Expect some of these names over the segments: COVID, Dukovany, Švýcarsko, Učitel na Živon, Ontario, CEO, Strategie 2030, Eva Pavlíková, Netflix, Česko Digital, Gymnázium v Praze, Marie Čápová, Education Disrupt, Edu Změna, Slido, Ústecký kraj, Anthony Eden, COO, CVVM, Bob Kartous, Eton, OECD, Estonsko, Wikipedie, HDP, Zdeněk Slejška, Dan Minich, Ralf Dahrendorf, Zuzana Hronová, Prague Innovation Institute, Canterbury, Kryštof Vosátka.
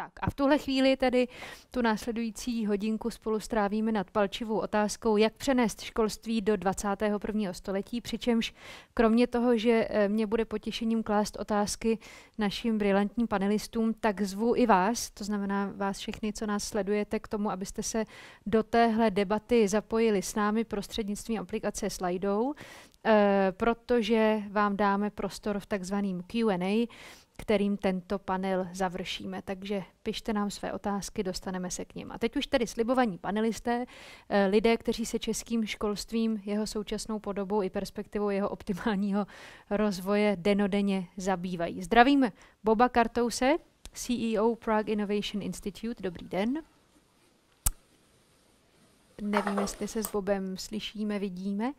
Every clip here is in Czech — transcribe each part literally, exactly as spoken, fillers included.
Tak a v tuhle chvíli tedy tu následující hodinku spolu strávíme nad palčivou otázkou, jak přenést školství do dvacátého prvního století, přičemž kromě toho, že mě bude potěšením klást otázky našim brilantním panelistům, tak zvu i vás, to znamená vás všechny, co nás sledujete, k tomu, abyste se do téhle debaty zapojili s námi prostřednictvím aplikace Slido, protože vám dáme prostor v takzvaném Q and A, kterým tento panel završíme. Takže pište nám své otázky, dostaneme se k nim. A teď už tedy slibovaní panelisté, lidé, kteří se českým školstvím, jeho současnou podobou i perspektivou jeho optimálního rozvoje dennodenně zabývají. Zdravíme Boba Kartouse, C E O Prague Innovation Institute. Dobrý den. Nevím, jestli se s Bobem slyšíme, vidíme.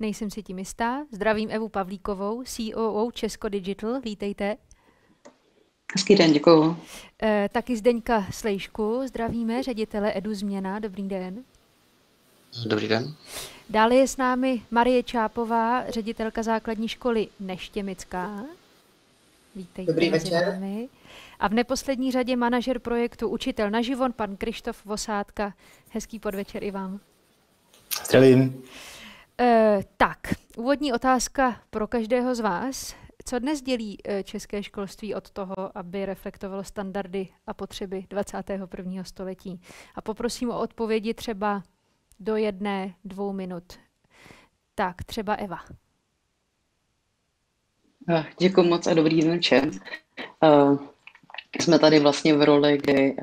Nejsem si tím jistá. Zdravím Evu Pavlíkovou, C O O Česko Digital. Vítejte. Hezký den, děkuju. E, taky Zdeňka Slejšku zdravíme, ředitele Edu Změna. Dobrý den. Dobrý den. Dále je s námi Marie Čápová, ředitelka základní školy Neštěmická. Vítejte. Dobrý večer. A v neposlední řadě manažer projektu Učitel na Živon, pan Kryštof Vosátka. Hezký podvečer i vám. Zdravím. E, tak, úvodní otázka pro každého z vás. Co dnes dělí české školství od toho, aby reflektovalo standardy a potřeby dvacátého prvního století? A poprosím o odpovědi třeba do jedné, dvou minut. Tak, třeba Eva. Děkuji moc a dobrý den všem. Jsme tady vlastně v roli, kdy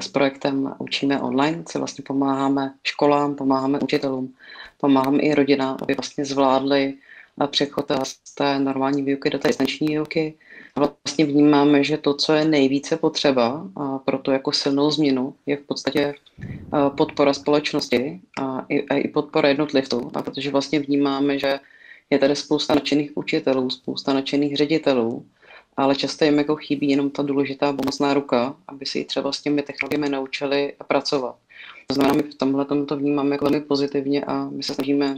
s projektem Učíme online, co vlastně pomáháme školám, pomáháme učitelům, pomáháme i rodinám, aby vlastně zvládli a přechod z té normální výuky do té distanční výuky. Vlastně vnímáme, že to, co je nejvíce potřeba pro tu jako silnou změnu, je v podstatě podpora společnosti a i, a i podpora jednotlivců. A protože vlastně vnímáme, že je tady spousta nadšených učitelů, spousta nadšených ředitelů, ale často jim jako chybí jenom ta důležitá pomocná ruka, aby si třeba s těmi technologiemi naučili pracovat. To znamená, my v tomhle to vnímáme jako velmi pozitivně a my se snažíme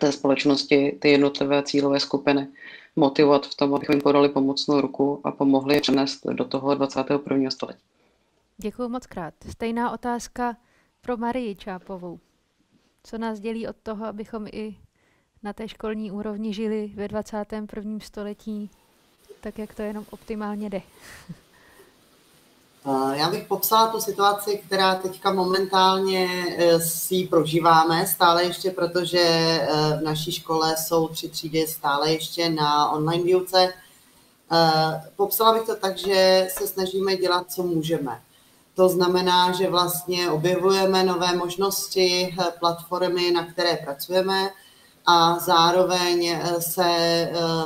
té společnosti, ty jednotlivé cílové skupiny motivovat v tom, abychom jim podali pomocnou ruku a pomohli přenést do toho dvacátého prvního století. Děkuji moc krát. Stejná otázka pro Marii Čápovou. Co nás dělí od toho, abychom i na té školní úrovni žili ve dvacátém prvním století, tak jak to jenom optimálně jde? Já bych popsala tu situaci, která teďka momentálně si ji prožíváme stále ještě, protože v naší škole jsou tři třídy stále ještě na online výuce. Popsala bych to tak, že se snažíme dělat, co můžeme. To znamená, že vlastně objevujeme nové možnosti, platformy, na které pracujeme, a zároveň se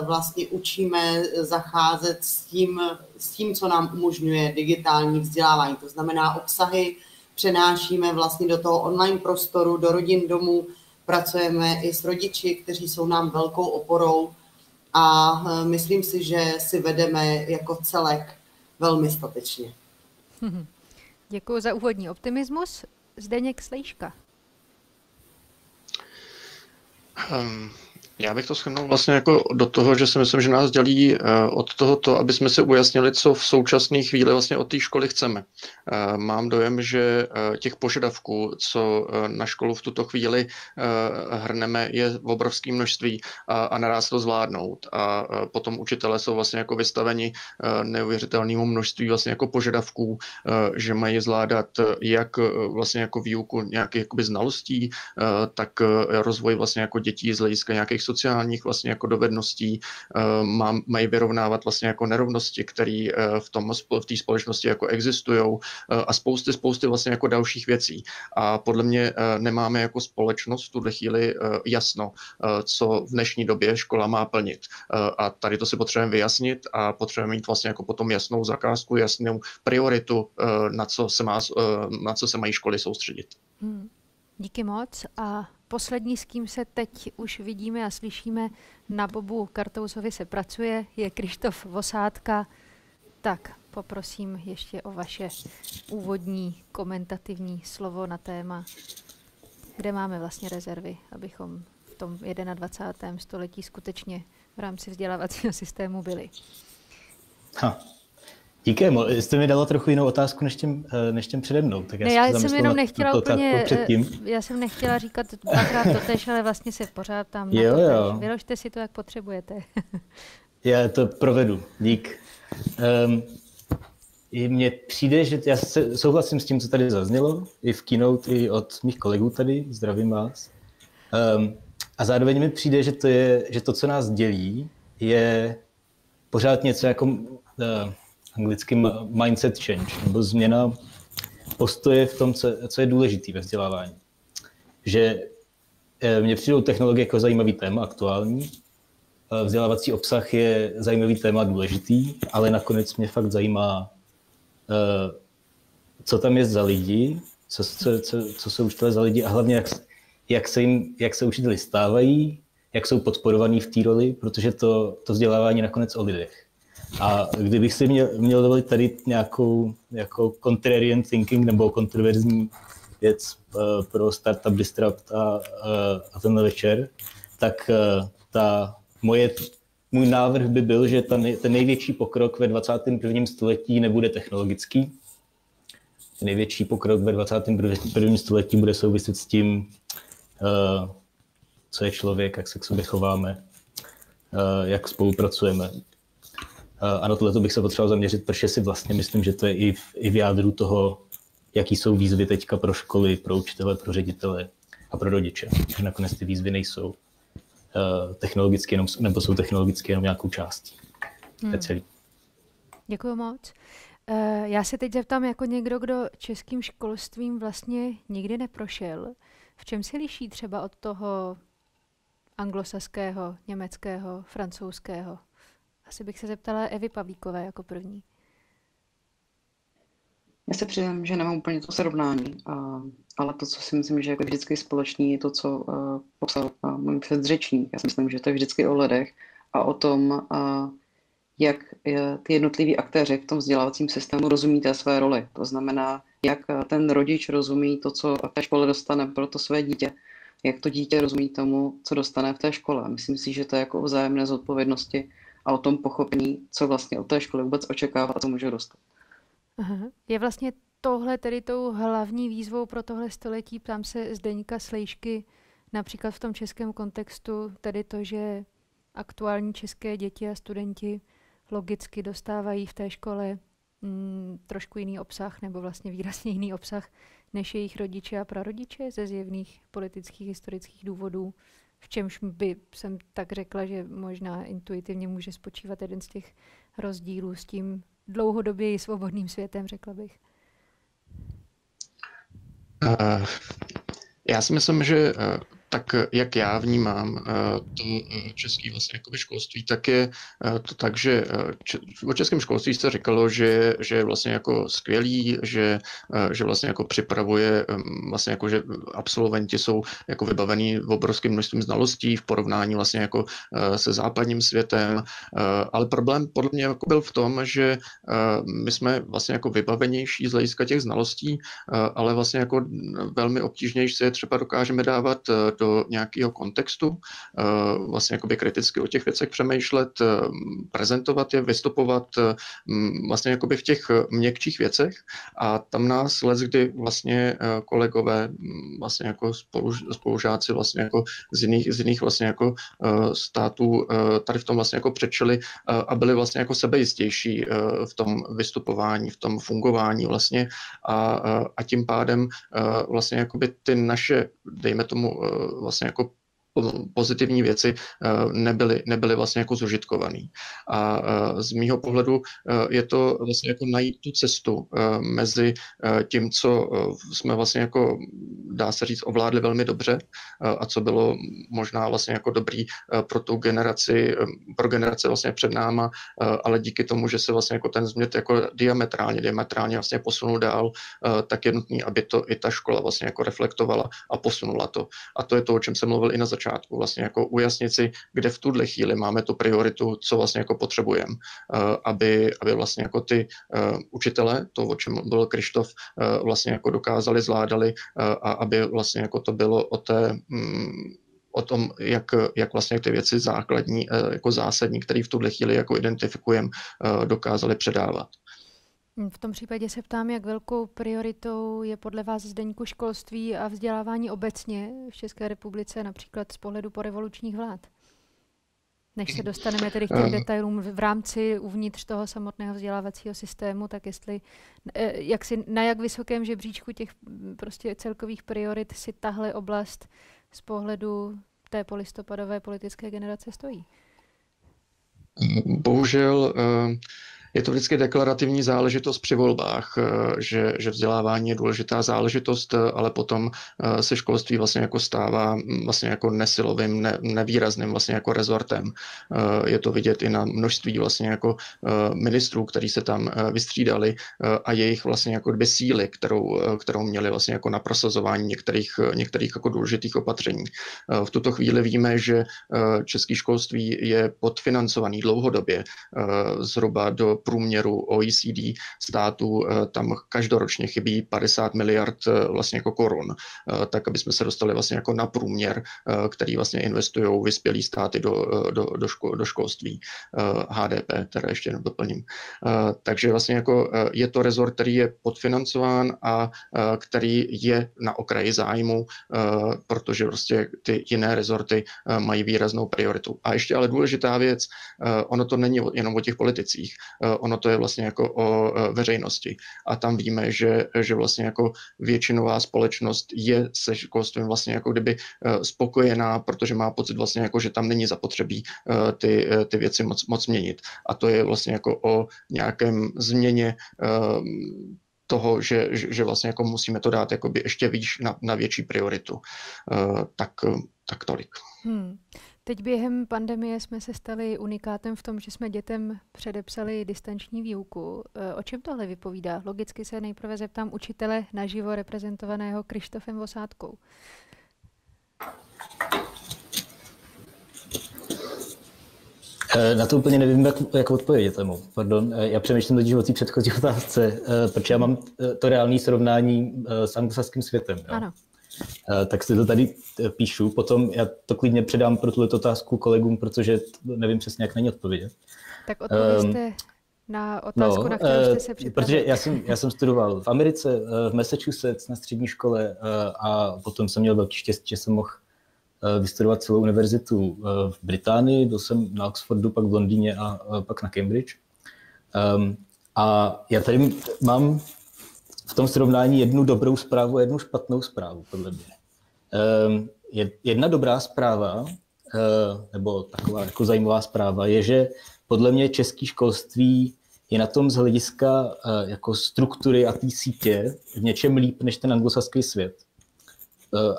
vlastně učíme zacházet s tím, s tím, co nám umožňuje digitální vzdělávání. To znamená, obsahy přenášíme vlastně do toho online prostoru, do rodin domů, pracujeme i s rodiči, kteří jsou nám velkou oporou, a myslím si, že si vedeme jako celek velmi statečně. Děkuji za úvodní optimismus. Zdeněk Slejška. Um, já bych to shrnul vlastně jako do toho, že si myslím, že nás dělí uh, od toho to, aby jsme si ujasnili, co v současné chvíli vlastně od té školy chceme. Uh, mám dojem, že uh, těch požadavků, co uh, na školu v tuto chvíli uh, hrneme, je v obrovské množství a, a naráz to zvládnout. A uh, potom učitelé jsou vlastně jako vystaveni uh, neuvěřitelnému množství vlastně jako požadavků, uh, že mají zvládat jak uh, vlastně jako výuku nějakých jakoby znalostí, uh, tak uh, rozvoj vlastně jako dětí z hlediska nějakých sociálních vlastně jako dovedností, uh, mají vyrovnávat vlastně jako nerovnosti, které uh, v tom v té společnosti jako existují, uh, a spousty spousty vlastně jako dalších věcí. A podle mě uh, nemáme jako společnost v tuhle chvíli uh, jasno, uh, co v dnešní době škola má plnit. Uh, a tady to si potřebujeme vyjasnit a potřebujeme mít vlastně jako potom jasnou zakázku, jasnou prioritu, uh, na co se má, uh, na co se mají školy soustředit. Hmm. Díky moc. A poslední, s kým se teď už vidíme a slyšíme, na Bobu Kartousovi se pracuje, je Kryštof Vosátka. Tak, poprosím ještě o vaše úvodní komentativní slovo na téma, kde máme vlastně rezervy, abychom v tom dvacátém prvním století skutečně v rámci vzdělávacího systému byli. Ha. Díky, jste mi dala trochu jinou otázku než těm, než těm přede mnou. Tak já, ne, já jsem jenom nechtěla úplně, já jsem nechtěla říkat dvakrát totéž, ale vlastně se pořád tam na jo, jo. Vyložte si to, jak potřebujete. Já to provedu, dík. Um, I mně přijde, že já se, souhlasím s tím, co tady zaznělo, i v keynote, i od mých kolegů tady, zdravím vás. Um, a zároveň mi přijde, že to, je, že to, co nás dělí, je pořád něco jako uh, anglicky mindset change, nebo změna postoje v tom, co, co je důležitý ve vzdělávání. Že uh, mně přijdou technologie jako zajímavý téma, aktuální. Uh, vzdělávací obsah je zajímavý téma, důležitý, ale nakonec mě fakt zajímá, Uh, co tam je za lidi, co, co, co, co jsou učitelé za lidi a hlavně jak, jak, se jim, jak se učiteli stávají, jak jsou podporovaní v té roli, protože to, to vzdělávání je nakonec o lidech. A kdybych si měl, měl dovolit tady nějakou jako contrarian thinking nebo kontroverzní věc uh, pro Startup Disrupt a, uh, a tenhle večer, tak uh, ta moje můj návrh by byl, že ten největší pokrok ve dvacátém prvním století nebude technologický. Největší pokrok ve dvacátém prvním století bude souviset s tím, co je člověk, jak se k sobě chováme, jak spolupracujeme. A na tohle bych se potřeboval zaměřit, protože si vlastně myslím, že to je i v, i v jádru toho, jaký jsou výzvy teďka pro školy, pro učitele, pro ředitele a pro rodiče. Že nakonec ty výzvy nejsou technologicky jenom, nebo jsou technologicky jenom nějakou částí. To je celý. Děkuju moc. Já se teď zeptám jako někdo, kdo českým školstvím vlastně nikdy neprošel. V čem se liší třeba od toho anglosaského, německého, francouzského? Asi bych se zeptala Evy Pavlíkové jako první. Já se přiznám, že nemám úplně to srovnání, ale to, co si myslím, že je vždycky společný, je to, co popsal můj předřečník. Já si myslím, že to je vždycky o lidech a o tom, jak ty jednotliví aktéři v tom vzdělávacím systému rozumí té své roli. To znamená, jak ten rodič rozumí to, co v té škole dostane pro to své dítě, jak to dítě rozumí tomu, co dostane v té škole. Myslím si, že to je jako o vzájemné zodpovědnosti a o tom pochopení, co vlastně od té školy vůbec očekává a co může dostat. Aha. Je vlastně tohle tedy tou hlavní výzvou pro tohle století, ptám se Zdeňka Slejšky, například v tom českém kontextu, tedy to, že aktuální české děti a studenti logicky dostávají v té škole mm, trošku jiný obsah, nebo vlastně výrazně jiný obsah, než jejich rodiče a prarodiče ze zjevných politických, historických důvodů, v čemž by jsem tak řekla, že možná intuitivně může spočívat jeden z těch rozdílů s tím dlouhodoběji svobodným světem, řekla bych. Uh, já si myslím, že uh, tak, jak já vnímám uh, to uh, české vlastně jakoby školství, tak je uh, to tak, že uh, če- o českém školství se říkalo, že, že je vlastně jako skvělý, že, uh, že vlastně jako připravuje, um, vlastně jako, že absolventi jsou jako vybavení obrovským množstvím znalostí v porovnání vlastně jako uh, se západním světem, uh, ale problém podle mě jako byl v tom, že uh, my jsme vlastně jako vybavenější z hlediska těch znalostí, uh, ale vlastně jako velmi obtížnější se je třeba dokážeme dávat uh, do nějakého kontextu, vlastně jakoby kriticky o těch věcech přemýšlet, prezentovat je, vystupovat vlastně jakoby v těch měkčích věcech a tam nás leckdy vlastně kolegové, vlastně jako spolužáci vlastně jako z jiných, z jiných vlastně jako států tady v tom vlastně jako přečili a byli vlastně jako sebejistější v tom vystupování, v tom fungování vlastně a, a tím pádem vlastně jakoby ty naše, dejme tomu, vlastně jako pozitivní věci nebyly, nebyly vlastně jako zužitkovaný. A z mýho pohledu je to vlastně jako najít tu cestu mezi tím, co jsme vlastně jako, dá se říct, ovládli velmi dobře a co bylo možná vlastně jako dobrý pro tu generaci, pro generace vlastně před náma, ale díky tomu, že se vlastně jako ten změt jako diametrálně, diametrálně vlastně posunul dál, tak je nutný, aby to i ta škola vlastně jako reflektovala a posunula to. A to je to, o čem jsem mluvil i na začátku. Vlastně jako ujasnit si, kde v tuhle chvíli máme tu prioritu, co vlastně jako potřebujeme, aby, aby vlastně jako ty učitele, to, o čem byl Kryštof, vlastně jako dokázali, zvládali a aby vlastně jako to bylo o té... o tom, jak, jak vlastně ty věci základní, jako zásadní, které v tuhle chvíli jako identifikujeme, dokázali předávat. V tom případě se ptám, jak velkou prioritou je podle vás, Zdeňku, školství a vzdělávání obecně v České republice, například z pohledu porevolučních vlád? Než se dostaneme tedy k těm detailům v rámci uvnitř toho samotného vzdělávacího systému, tak jestli, jak si, na jak vysokém žebříčku těch prostě celkových priorit si tahle oblast z pohledu té polistopadové politické generace stojí? Bohužel je to vždycky deklarativní záležitost při volbách, že, že vzdělávání je důležitá záležitost, ale potom se školství vlastně jako stává vlastně jako nesilovým, ne, nevýrazným vlastně jako rezortem. Je to vidět i na množství vlastně jako ministrů, kteří se tam vystřídali, a jejich vlastně jako dvě síly, kterou, kterou měli vlastně jako na prosazování některých, některých jako důležitých opatření. V tuto chvíli víme, že české školství je podfinancovaný dlouhodobě, zhruba do průměru O E C D států, tam každoročně chybí padesát miliard vlastně jako korun, tak aby jsme se dostali vlastně jako na průměr, který vlastně investují vyspělí státy do, do, do, ško, do školství, H D P, teda ještě jenom doplním. Takže vlastně jako je to rezort, který je podfinancován a který je na okraji zájmu, protože prostě ty jiné rezorty mají výraznou prioritu. A ještě ale důležitá věc, ono to není jenom o těch politicích, ono to je vlastně jako o veřejnosti. A tam víme, že, že vlastně jako většinová společnost je se školstvím vlastně jako kdyby spokojená, protože má pocit vlastně jako, že tam není zapotřebí ty, ty věci moc, moc měnit. A to je vlastně jako o nějakém změně toho, že, že vlastně jako musíme to dát jakoby ještě výš na, na větší prioritu. Tak, tak tolik. Hmm. Teď během pandemie jsme se stali unikátem v tom, že jsme dětem předepsali distanční výuku. O čem tohle vypovídá? Logicky se nejprve zeptám učitele naživo reprezentovaného Kryštofem Vosátkou. Na to úplně nevím, jak, jak odpovědět tomu. Pardon, já přemýšlím totiž o té předchozí otázce, protože já mám to reálné srovnání s anglosaským světem. Jo? Ano. Tak si to tady píšu, potom já to klidně předám pro tuto otázku kolegům, protože nevím přesně, jak na ní odpovědět. Tak odpovězte um, na otázku, no, na kterou jste se připravili. Protože já jsem, já jsem studoval v Americe, v Massachusetts na střední škole a potom jsem měl velký štěstí, že jsem mohl vystudovat celou univerzitu v Británii, byl jsem na Oxfordu, pak v Londýně a pak na Cambridge. Um, a já tady mám v tom srovnání jednu dobrou zprávu a jednu špatnou zprávu, podle mě. Jedna dobrá zpráva, nebo taková jako zajímavá zpráva, je, že podle mě české školství je na tom z hlediska jako struktury a té sítě v něčem líp než ten anglosaský svět.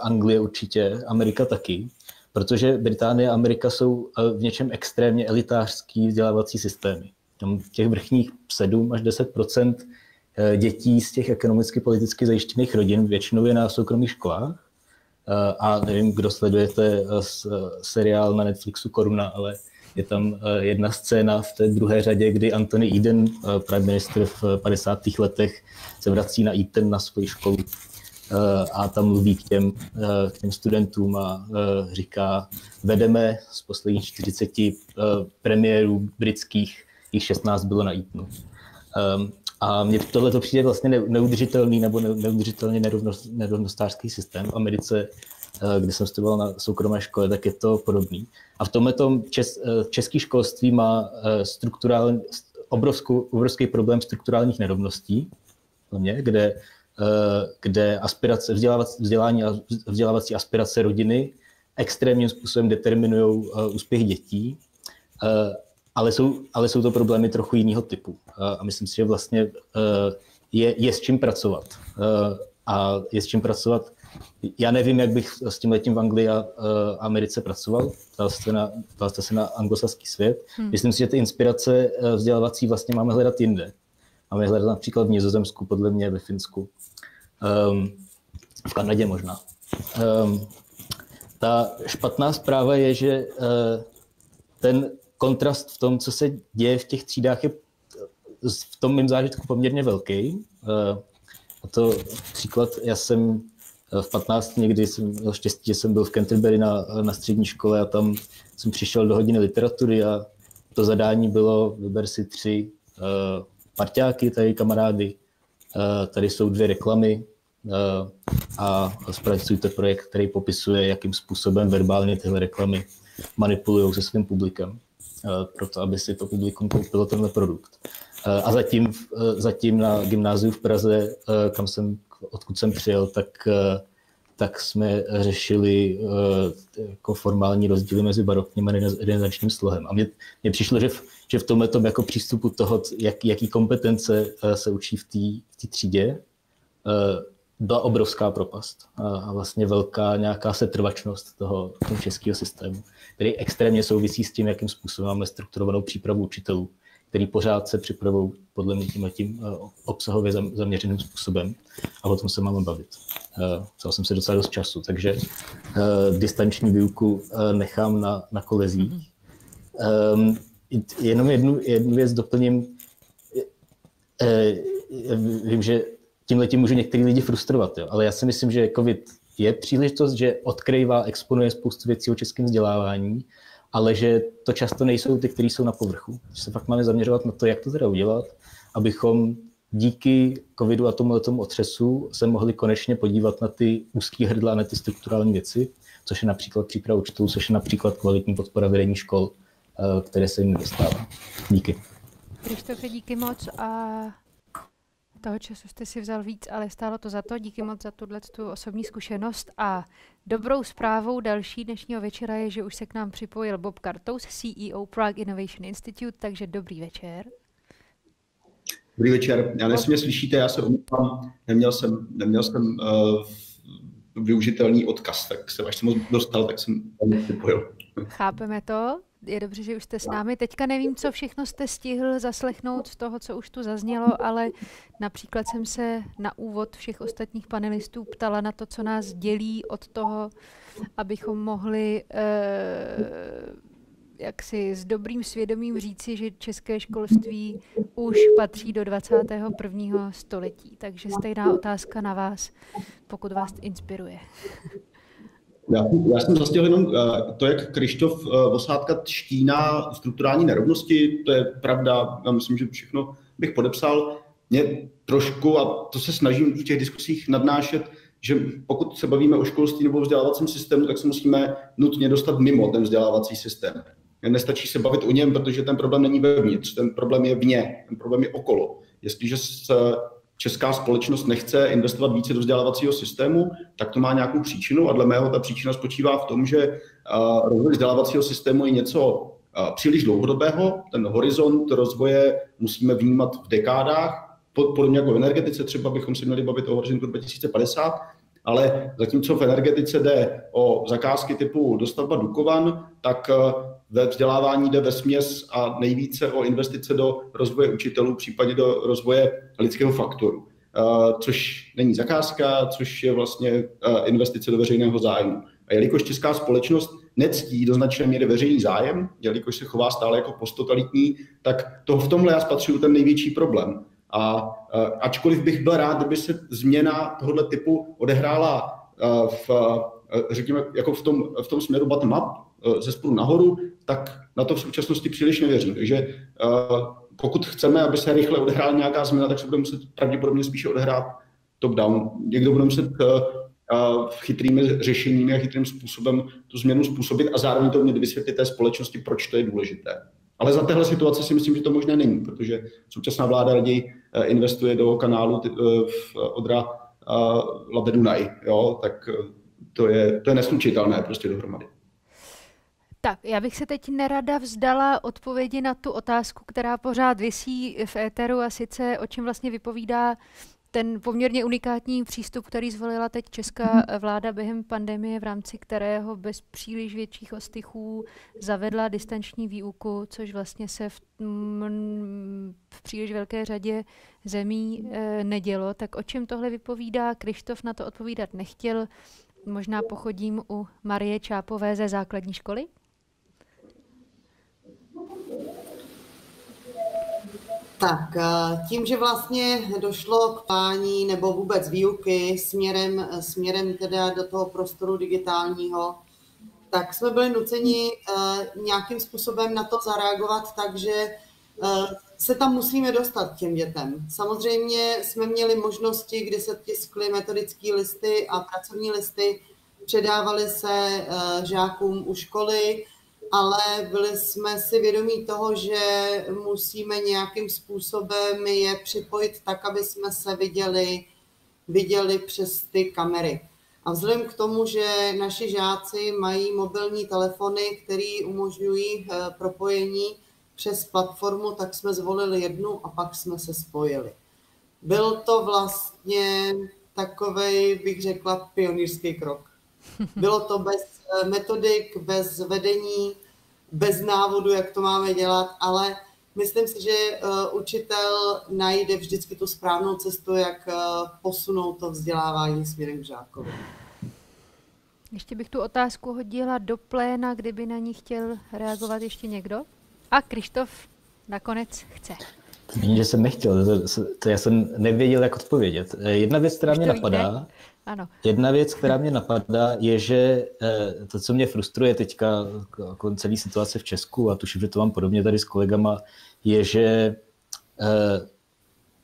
Anglie určitě, Amerika taky, protože Británie a Amerika jsou v něčem extrémně elitářský vzdělávací systémy. Tam těch vrchních sedm až deset procent dětí z těch ekonomicky politicky zajištěných rodin většinou je na soukromých školách. A nevím, kdo sledujete seriál na Netflixu Koruna, ale je tam jedna scéna v té druhé řadě, kdy Anthony Eden, prime minister v padesátých letech, se vrací na Eton na svoji školu a tam mluví k těm, k těm studentům a říká, vedeme z posledních čtyřiceti premiérů britských, jich šestnáct bylo na Etonu. A mně tohleto přijde vlastně neudržitelný nebo neudržitelně nerovnostářský systém. V Americe, kde jsem studoval na soukromé škole, tak je to podobný. A v tomhle tom čes, české školství má strukturální, obrovskou, obrovský problém strukturálních nerovností, kde, kde aspirace, vzdělání a vzdělávací aspirace rodiny extrémním způsobem determinují úspěch dětí. Ale jsou, ale jsou to problémy trochu jiného typu. A myslím si, že vlastně je, je s čím pracovat. A je s čím pracovat. Já nevím, jak bych s tím letím v Anglii a Americe pracoval. Ptal jste, na, ptal jste se na anglosaský svět. Hmm. Myslím si, že ty inspirace vzdělávací vlastně máme hledat jinde. Máme hledat například v Nizozemsku, podle mě ve Finsku. Um, v Kanadě možná. Um, ta špatná zpráva je, že uh, ten kontrast v tom, co se děje v těch třídách, je v tom mém zážitku poměrně velký. A to příklad, já jsem v patnácti někdy jsem měl štěstí, že jsem byl v Canterbury na, na střední škole a tam jsem přišel do hodiny literatury a to zadání bylo, vyber si tři parťáky, tady kamarády, tady jsou dvě reklamy a zpracujte projekt, který popisuje, jakým způsobem verbálně tyhle reklamy manipulují se svým publikem, proto aby si to publikum koupilo tenhle produkt. A zatím, zatím na gymnáziu v Praze, kam jsem, odkud jsem přijel, tak, tak jsme řešili jako formální rozdíly mezi barokním a renesančním slohem. A mně, mně přišlo, že v, že v tomhle tom jako přístupu toho, jak, jaký kompetence se učí v té třídě, byla obrovská propast a vlastně velká nějaká setrvačnost toho, toho českého systému, který extrémně souvisí s tím, jakým způsobem máme strukturovanou přípravu učitelů, který pořád se připravují podle mě tím, tím obsahově zaměřeným způsobem a o tom se máme bavit. Vzal jsem se docela dost času, takže distanční výuku nechám na, na kolezích. Jenom jednu, jednu věc doplním. Vím, že tímhletím můžu některý lidi frustrovat, jo? Ale já si myslím, že COVID je příležitost, že odkryvá, exponuje spoustu věcí o českém vzdělávání, ale že to často nejsou ty, které jsou na povrchu. Že se fakt máme zaměřovat na to, jak to teda udělat, abychom díky covidu a tomhletom otřesu se mohli konečně podívat na ty úzký hrdla, na ty strukturální věci, což je například příprava učitelů, což je například kvalitní podpora vedení škol, které se jim dostává. Díky. Kryštofe, díky moc a toho času jste si vzal víc, ale stálo to za to. Díky moc za tuto osobní zkušenost a dobrou zprávou další dnešního večera je, že už se k nám připojil Bob Kartous, C E O Prague Innovation Institute, takže dobrý večer. Dobrý večer, já nevím, mě slyšíte, já se omlouvám, neměl jsem, neměl jsem uh, využitelný odkaz, tak jsem, až jsem ho dostal, tak jsem připojil. Chápeme to. Je dobře, že už jste s námi. Teďka nevím, co všechno jste stihl zaslechnout z toho, co už tu zaznělo, ale například jsem se na úvod všech ostatních panelistů ptala na to, co nás dělí od toho, abychom mohli eh, jaksi s dobrým svědomím říci, že české školství už patří do dvacátého prvního století. Takže stejná otázka na vás, pokud vás inspiruje. Já, já jsem zastihl jenom to, jak Kryštof Vosátka štíná strukturální nerovnosti, to je pravda, já myslím, že všechno bych podepsal. Mě trošku, a to se snažím v těch diskusích nadnášet, že pokud se bavíme o školství nebo vzdělávacím systému, tak se musíme nutně dostat mimo ten vzdělávací systém. Nestačí se bavit o něm, protože ten problém není vevnitř, ten problém je vně, ten problém je okolo. Jestliže se česká společnost nechce investovat více do vzdělávacího systému, tak to má nějakou příčinu a dle mého ta příčina spočívá v tom, že rozvoj vzdělávacího systému je něco příliš dlouhodobého, ten horizont rozvoje musíme vnímat v dekádách, podobně jako v energetice, třeba bychom se měli bavit o horizontu dva tisíce padesát, ale zatímco v energetice jde o zakázky typu dostavba Dukovan, tak ve vzdělávání jde vesměs a nejvíce o investice do rozvoje učitelů, případně do rozvoje lidského faktoru, což není zakázka, což je vlastně investice do veřejného zájmu. A jelikož česká společnost nectí do značné míry veřejný zájem, jelikož se chová stále jako posttotalitní, tak to v tomhle já spatřuju ten největší problém. A ačkoliv bych byl rád, kdyby se změna tohoto typu odehrála v, řekněme, jako v tom, v tom směru bottom-up, ze spodu nahoru, tak na to v současnosti příliš nevěřím. Takže uh, pokud chceme, aby se rychle odehrála nějaká změna, tak se bude muset pravděpodobně spíše odehrát top-down. Někdo bude muset uh, uh, chytrými řešeními a chytrým způsobem tu změnu způsobit a zároveň to mět vysvětlit té společnosti, proč to je důležité. Ale za téhle situace si myslím, že to možné není, protože současná vláda raději investuje do kanálu t- v Odra uh, Labe Dunaj. Jo? Tak to je, to je neslučitelné prostě dohromady. Tak, já bych se teď nerada vzdala odpovědi na tu otázku, která pořád visí v éteru a sice o čem vlastně vypovídá ten poměrně unikátní přístup, který zvolila teď česká vláda během pandemie, v rámci kterého bez příliš větších ostychů zavedla distanční výuku, což vlastně se v, m, v příliš velké řadě zemí e, nedělo. Tak o čem tohle vypovídá? Kryštof na to odpovídat nechtěl. Možná pochodím u Marie Čápové ze základní školy. Tak, tím, že vlastně došlo k pání nebo vůbec výuky směrem, směrem teda do toho prostoru digitálního, tak jsme byli nuceni nějakým způsobem na to zareagovat, takže se tam musíme dostat těm dětem. Samozřejmě jsme měli možnosti, kdy se tiskly metodické listy a pracovní listy, předávaly se žákům u školy, ale byli jsme si vědomí toho, že musíme nějakým způsobem je připojit tak, aby jsme se viděli, viděli přes ty kamery. A vzhledem k tomu, že naši žáci mají mobilní telefony, které umožňují propojení přes platformu, tak jsme zvolili jednu a pak jsme se spojili. Byl to vlastně takovej, bych řekla, pionýrský krok. Bylo to bez metodik, bez vedení, bez návodu, jak to máme dělat, ale myslím si, že učitel najde vždycky tu správnou cestu, jak posunout to vzdělávání směrem k žákovi. Ještě bych tu otázku hodila do pléna, kdyby na ní chtěl reagovat ještě někdo. A Kryštof nakonec chce. To není, že jsem nechtěl, to, to, to já jsem nevěděl, jak odpovědět. Jedna věc, která mě napadá, ano. Jedna věc, která mě napadá, je, že to, co mě frustruje teďka jako celý situace v Česku, a tuším, že to mám podobně tady s kolegama, je, že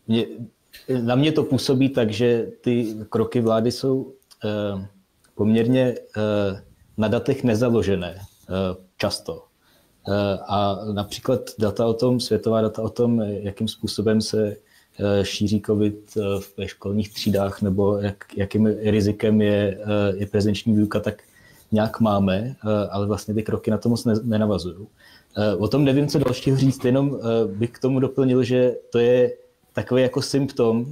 mě, na mě to působí tak, že ty kroky vlády jsou poměrně na datech nezaložené často. A například data o tom, světová data o tom, jakým způsobem se šíří COVID ve školních třídách nebo jak, jakým rizikem je, je prezenční výuka, tak nějak máme, ale vlastně ty kroky na to moc nenavazují. O tom nevím, co dalšího říct, jenom bych k tomu doplnil, že to je takový jako symptom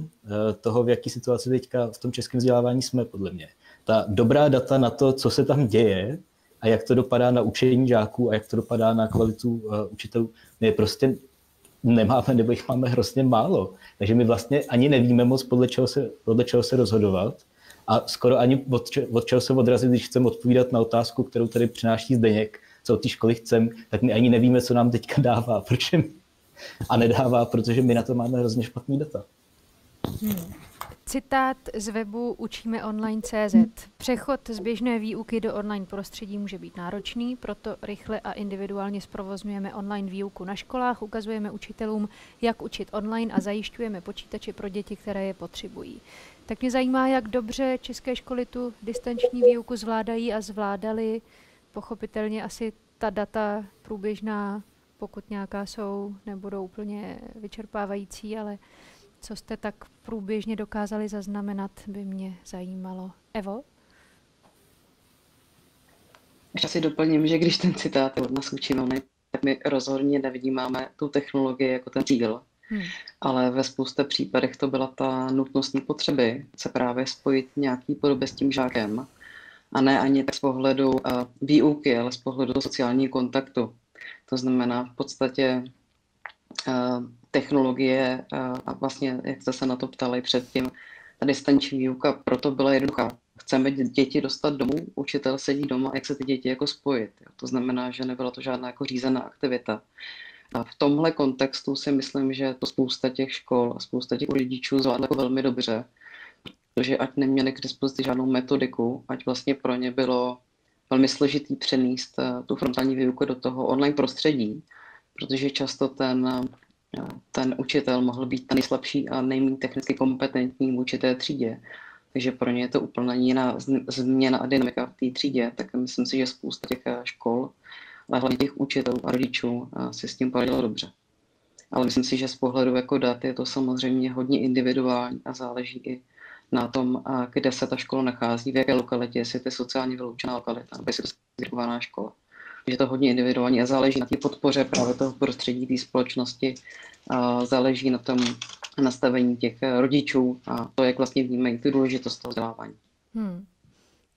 toho, v jaký situaci teďka v tom českém vzdělávání jsme, podle mě. Ta dobrá data na to, co se tam děje, a jak to dopadá na učení žáků a jak to dopadá na kvalitu uh, učitelů, my prostě nemáme, nebo jich máme hrozně málo. Takže my vlastně ani nevíme moc, podle čeho se, podle čeho se rozhodovat a skoro ani od, če, od čeho se odrazit, když chceme odpovídat na otázku, kterou tady přináší Zdeněk, co od té školy chceme, tak my ani nevíme, co nám teďka dává, proč a nedává, protože my na to máme hrozně špatný data. Hmm. Citát z webu učíme online tečka cé zet. Přechod z běžné výuky do online prostředí může být náročný, proto rychle a individuálně zprovozňujeme online výuku na školách, ukazujeme učitelům, jak učit online a zajišťujeme počítače pro děti, které je potřebují. Tak mě zajímá, jak dobře české školy tu distanční výuku zvládají a zvládaly. Pochopitelně asi ta data průběžná, pokud nějaká jsou, nebudou úplně vyčerpávající, ale... Co jste tak průběžně dokázali zaznamenat, by mě zajímalo. Evo? Já si doplním, že když ten citát je od nás učinony, tak my rozhodně nevnímáme tu technologii jako ten cíl. Hmm. Ale ve spoustě případech to byla ta nutnostní potřeby se právě spojit nějaký podobě s tím žákem. A ne ani tak z pohledu uh, výuky, ale z pohledu sociálního kontaktu. To znamená v podstatě... Uh, technologie a vlastně, jak jste se na to ptali předtím, ta distanční výuka proto byla jednoduchá. Chceme děti dostat domů, učitel sedí doma, jak se ty děti jako spojit. To znamená, že nebyla to žádná jako řízená aktivita. A v tomhle kontextu si myslím, že to spousta těch škol a spousta těch rodičů zvládla jako velmi dobře, protože ať neměli k dispozici žádnou metodiku, ať vlastně pro ně bylo velmi složitý přenést tu frontální výuku do toho online prostředí, protože často ten ten učitel mohl být ten nejslabší a nejméně technicky kompetentní v určité třídě. Takže pro ně je to úplně jiná změna a dynamika v té třídě. Tak myslím si, že spousta těch škol, ale hlavně těch učitelů a rodičů si s tím poradilo dobře. Ale myslím si, že z pohledu jako dat je to samozřejmě hodně individuální a záleží i na tom, kde se ta škola nachází, v jaké lokalitě, jestli to je sociálně vyloučená lokalita, nebo jestli to je segregovaná škola. Že to hodně individuální a záleží na té podpoře právě toho prostředí té společnosti, a záleží na tom nastavení těch rodičů a to, jak vlastně vnímají tu důležitost toho vzdělávání. Hmm.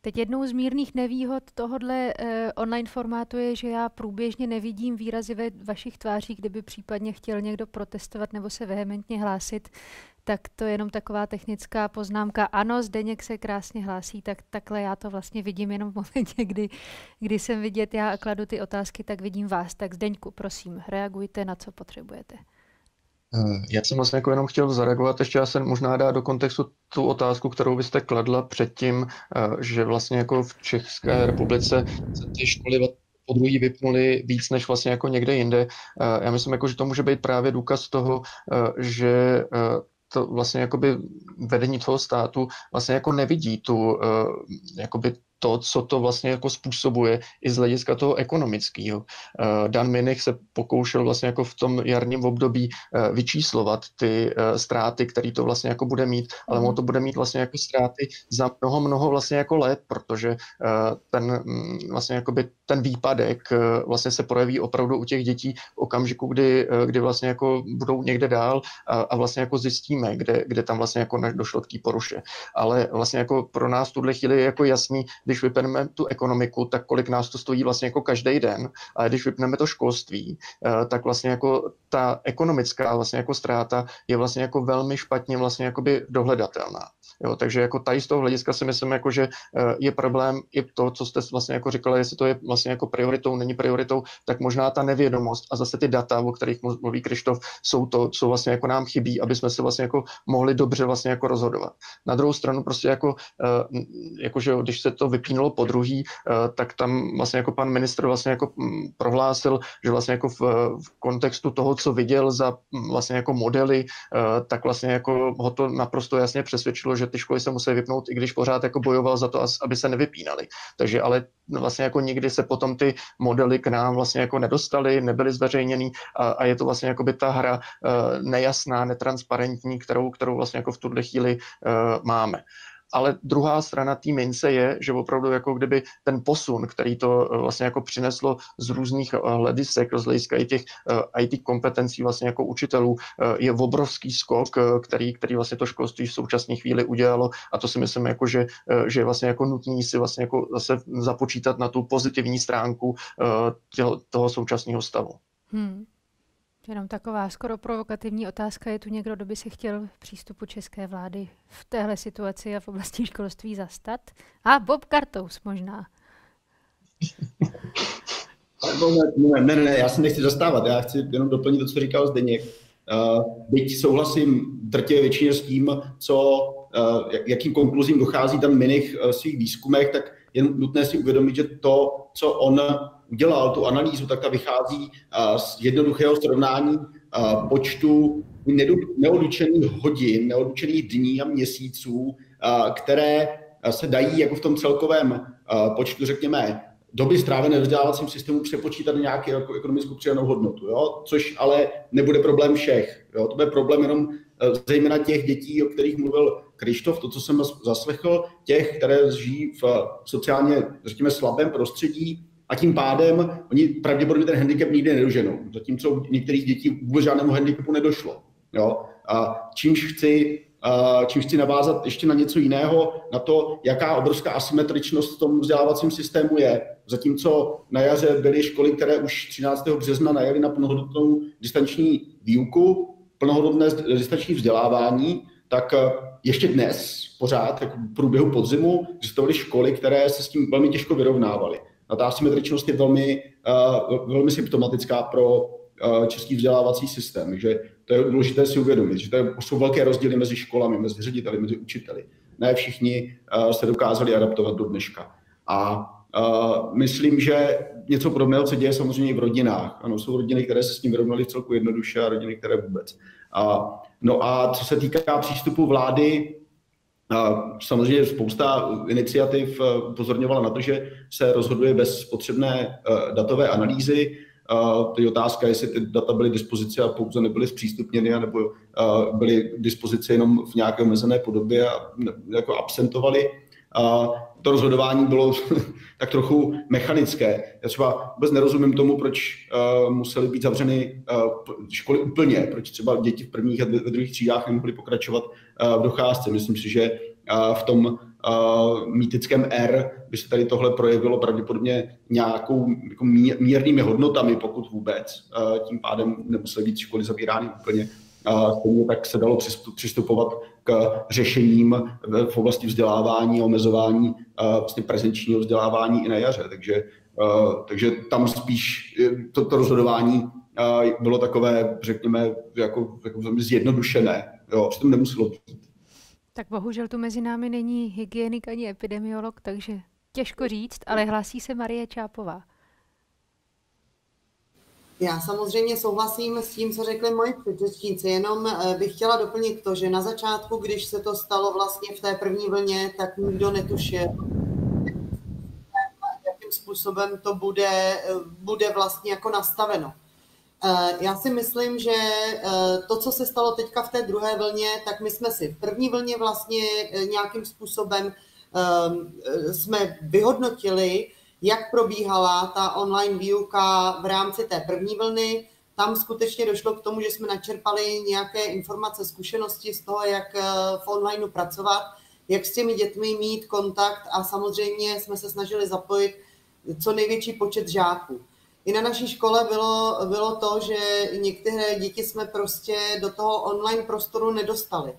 Teď jednou z mírných nevýhod tohodle eh, online formátu je, že já průběžně nevidím výrazy ve vašich tváří, kdyby případně chtěl někdo protestovat nebo se vehementně hlásit, tak to je jenom taková technická poznámka. Ano, Zdeněk se krásně hlásí, tak takhle já to vlastně vidím jenom v momentě, kdy, kdy jsem vidět já a kladu ty otázky, tak vidím vás. Tak Zdeňku, prosím, reagujte na co potřebujete. Já jsem vlastně jako jenom chtěl zareagovat, ještě já se možná dá do kontextu tu otázku, kterou byste kladla předtím, že vlastně jako v České republice ty školy po druhý vypnuli víc než vlastně jako někde jinde. Já myslím, jako, že to může být právě důkaz toho, že to vlastně jakoby vedení toho státu vlastně jako nevidí tu jakoby to, co to vlastně jako způsobuje i z hlediska toho ekonomického. Dan Minich se pokoušel vlastně jako v tom jarním období vyčíslovat ty ztráty, které to vlastně jako bude mít, ale ono to bude mít vlastně jako ztráty za mnoho, mnoho vlastně jako let, protože ten vlastně jakoby ten výpadek vlastně se projeví opravdu u těch dětí v okamžiku, kdy, kdy vlastně jako budou někde dál a, a vlastně jako zjistíme, kde, kde tam vlastně jako došlo k té poruše. Ale vlastně jako pro nás v tuhle chvíli je jako jasný, když vypneme tu ekonomiku, tak kolik nás to stojí vlastně jako každý den, ale když vypneme to školství, tak vlastně jako ta ekonomická vlastně jako ztráta je vlastně jako velmi špatně vlastně jakoby dohledatelná. Jo, takže jako tady z toho hlediska si myslím, jako, že je problém i to, co jste vlastně jako říkala, jestli to je vlastně jako prioritou, není prioritou, tak možná ta nevědomost a zase ty data, o kterých mluví Kryštof, jsou to, co vlastně jako nám chybí, aby jsme se vlastně jako mohli dobře vlastně jako rozhodovat. Na druhou stranu prostě jako, jako že když se to vypínulo po druhý, tak tam vlastně jako pan ministr vlastně jako prohlásil, že vlastně jako v, v kontextu toho, co viděl za vlastně jako modely, tak vlastně jako ho to naprosto jasně přesvědčilo, že ty školy se musely vypnout, i když pořád jako bojoval za to, aby se nevypínaly. Takže ale vlastně jako nikdy se potom ty modely k nám vlastně jako nedostaly, nebyly zveřejněný a, a je to vlastně jako by ta hra uh, nejasná, netransparentní, kterou, kterou vlastně jako v tuhle chvíli uh, máme. Ale druhá strana té mince je, že opravdu jako kdyby ten posun, který to vlastně jako přineslo z různých hledisek, z hlediska i těch í té kompetencí vlastně jako učitelů, je obrovský skok, který, který vlastně to školství v současné chvíli udělalo, a to si myslím, jako, že, že je vlastně jako nutný si vlastně jako zase započítat na tu pozitivní stránku těho, toho současného stavu. Hmm. Jenom taková skoro provokativní otázka. Je tu někdo, kdo by se chtěl přístupu české vlády v téhle situaci a v oblasti školství zastat? A Bob Kartous možná. Ne, ne, ne, já se nechci zastávat. Já chci jenom doplnit to, co říkal Zdeněk. Byť souhlasím drtivě většině s tím, co, jakým konkluzím dochází tam Minich v svých výzkumech, tak je nutné si uvědomit, že to, co on udělal, tu analýzu, tak ta vychází z jednoduchého srovnání počtu neodučených hodin, neodučených dní a měsíců, které se dají jako v tom celkovém počtu, řekněme, doby strávené vzdělávacím systému přepočítat na nějakou ekonomickou přidanou hodnotu, jo? Což ale nebude problém všech. Jo? To bude problém jenom zejména těch dětí, o kterých mluvil Kryštof, to, co jsem zaslechl, těch, které žijí v sociálně, řekněme, slabém prostředí, a tím pádem oni pravděpodobně ten handicap nikdy nedoženou, zatímco u některých dětí vůbec žádnému handicapu nedošlo. Jo? A čímž chci, čímž chci navázat ještě na něco jiného, na to, jaká obrovská asymetričnost v tom vzdělávacím systému je. Zatímco na jaře byly školy, které už třináctého března najeli na plnohodnotnou distanční výuku, plnohodnotné distanční vzdělávání, tak ještě dnes pořád, jako v průběhu podzimu, existovaly školy, které se s tím velmi těžko vyrovnávaly. A ta asymetričnost je velmi, uh, velmi symptomatická pro uh, český vzdělávací systém. Že to je důležité si uvědomit, že to jsou velké rozdíly mezi školami, mezi řediteli, mezi učiteli. Ne všichni uh, se dokázali adaptovat do dneška. A uh, myslím, že něco podobného se děje samozřejmě i v rodinách. Ano, jsou rodiny, které se s tím vyrovnaly v celku jednoduše, a rodiny, které vůbec. Uh, no a co se týká přístupu vlády, samozřejmě spousta iniciativ upozorňovala na to, že se rozhoduje bez potřebné datové analýzy. To je otázka, jestli ty data byly k dispozici a pouze nebyly zpřístupněny, nebo byly k dispozici jenom v nějaké omezené podobě a jako absentovaly. To rozhodování bylo tak trochu mechanické. Já třeba vůbec nerozumím tomu, proč musely být zavřeny školy úplně, proč třeba děti v prvních a ve druhých třídách nemohly pokračovat v docházce. Myslím si, že v tom mýtickém R by se tady tohle projevilo pravděpodobně nějakou jako mírnými hodnotami, pokud vůbec. Tím pádem nemusely být školy zavírány úplně. Stejně tak se dalo přistupovat k řešením v oblasti vzdělávání, omezování vlastně prezenčního vzdělávání i na jaře. Takže, takže tam spíš toto to rozhodování bylo takové, řekněme, jako, jako zjednodušené. Jo, s tím nemuselo být. Tak bohužel tu mezi námi není hygienik ani epidemiolog, takže těžko říct, ale hlásí se Marie Čápová. Já samozřejmě souhlasím s tím, co řekli moji předřečníci, jenom bych chtěla doplnit to, že na začátku, když se to stalo vlastně v té první vlně, tak nikdo netušil, jakým způsobem to bude, bude vlastně jako nastaveno. Já si myslím, že to, co se stalo teďka v té druhé vlně, tak my jsme si v první vlně vlastně nějakým způsobem jsme vyhodnotili, jak probíhala ta online výuka v rámci té první vlny. Tam skutečně došlo k tomu, že jsme načerpali nějaké informace, zkušenosti z toho, jak v onlineu pracovat, jak s těmi dětmi mít kontakt a samozřejmě jsme se snažili zapojit co největší počet žáků. I na naší škole bylo, bylo to, že některé děti jsme prostě do toho online prostoru nedostali.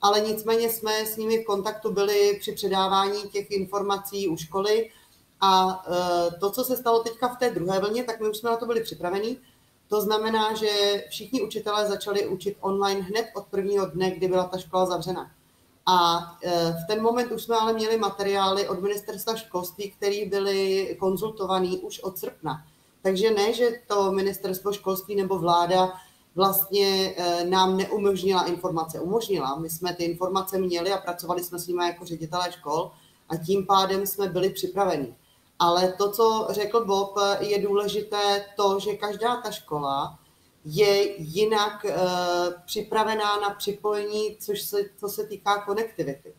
Ale nicméně jsme s nimi v kontaktu byli při předávání těch informací u školy. A to, co se stalo teďka v té druhé vlně, tak my už jsme na to byli připraveni. To znamená, že všichni učitelé začali učit online hned od prvního dne, kdy byla ta škola zavřena. A v ten moment už jsme ale měli materiály od ministerstva školství, které byly konzultované už od srpna. Takže ne, že to ministerstvo školství nebo vláda vlastně nám neumožnila informace. Umožnila, my jsme ty informace měli a pracovali jsme s nimi jako ředitelé škol a tím pádem jsme byli připraveni. Ale to, co řekl Bob, je důležité to, že každá ta škola je jinak připravená na připojení, což se, co se týká konektivity.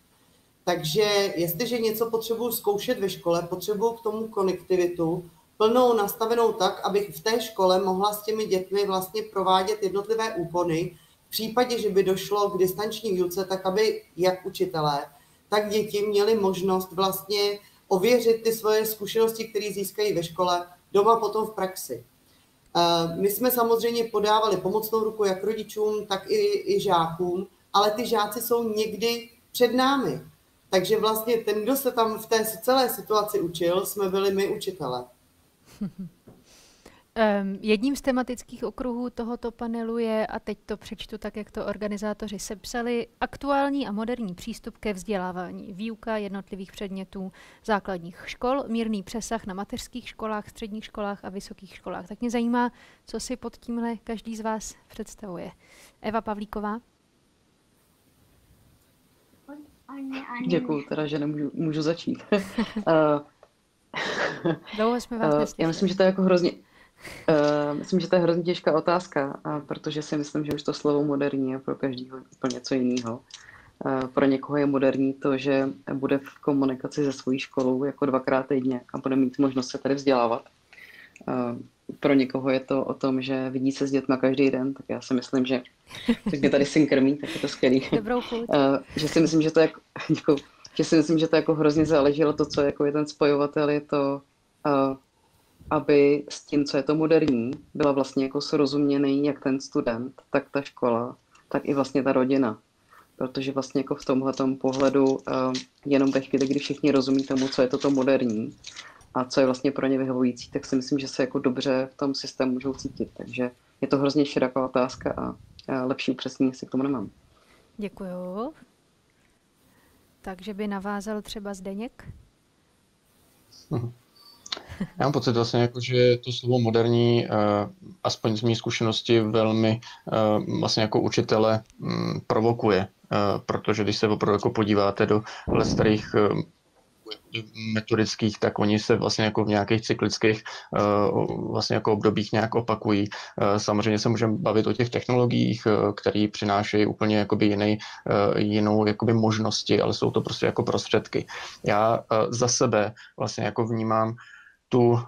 Takže jestliže něco potřebuji zkoušet ve škole, potřebuji k tomu konektivitu plnou nastavenou tak, abych v té škole mohla s těmi dětmi vlastně provádět jednotlivé úkony. V případě, že by došlo k distanční výuce, tak aby jak učitelé, tak děti měli možnost vlastně ověřit ty svoje zkušenosti, které získají ve škole, doma potom v praxi. My jsme samozřejmě podávali pomocnou ruku jak rodičům, tak i, i žákům, ale ty žáci jsou někdy před námi. Takže vlastně ten, kdo se tam v té celé situaci učil, jsme byli my učitelé. Jedním z tematických okruhů tohoto panelu je, a teď to přečtu tak, jak to organizátoři sepsali, aktuální a moderní přístup ke vzdělávání, výuka jednotlivých předmětů základních škol, mírný přesah na mateřských školách, středních školách a vysokých školách. Tak mě zajímá, co si pod tímhle každý z vás představuje. Eva Pavlíková. Děkuju, teda, že nemůžu můžu začít. Dlouho jsme vás neslyšeli. Já myslím, že to je jako hrozně... Uh, myslím, že to je hrozně těžká otázka, protože si myslím, že už to slovo moderní je pro každého úplně něco jiného. Uh, pro někoho je moderní to, že bude v komunikaci se svojí školou jako dvakrát týdně a bude mít možnost se tady vzdělávat. Uh, pro někoho je to o tom, že vidí se s dětma každý den, tak já si myslím, že když mě tady syn krmí, tak je to skvělý. Dobrou chuť. Uh, že si myslím, že to je jako, děkuju, že si myslím, že to jako hrozně záleželo to, co jako je ten spojovatel, je to... Uh, aby s tím, co je to moderní, byla vlastně jako srozuměný jak ten student, tak ta škola, tak i vlastně ta rodina. Protože vlastně jako v tomhletom pohledu uh, jenom ve chvíli, kdy všichni rozumí tomu, co je toto moderní a co je vlastně pro ně vyhovující, tak si myslím, že se jako dobře v tom systému můžou cítit. Takže je to hrozně široká otázka a uh, lepší upřesnění si k tomu nemám. Děkuju. Takže by navázal třeba Zdeněk? Mhm. Já mám pocit vlastně, jako, že to slovo moderní, aspoň z mých zkušeností, velmi vlastně jako učitele provokuje, protože když se opravdu jako podíváte do starých metodických, tak oni se vlastně jako v nějakých cyklických vlastně jako obdobích nějak opakují. Samozřejmě se můžeme bavit o těch technologiích, které přinášejí úplně jakoby jiný, jinou jakoby možnosti, ale jsou to prostě jako prostředky. Já za sebe vlastně jako vnímám tu,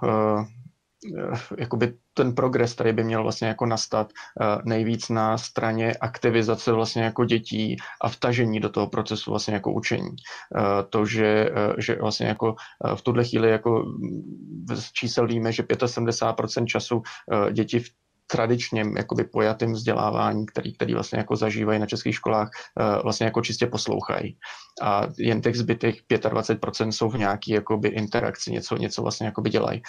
jakoby ten progres, který by měl vlastně jako nastat nejvíc na straně aktivizace vlastně jako dětí a vtažení do toho procesu vlastně jako učení. To, že, že vlastně jako v tuhle chvíli jako z čísel víme, že sedmdesát pět procent času děti v tradičním jakoby pojatým vzdělávání, který, který vlastně jako zažívají na českých školách, vlastně jako čistě poslouchají. A jen těch zbytých dvacet pět procent jsou v nějaký jakoby interakci, něco, něco vlastně jakoby dělají.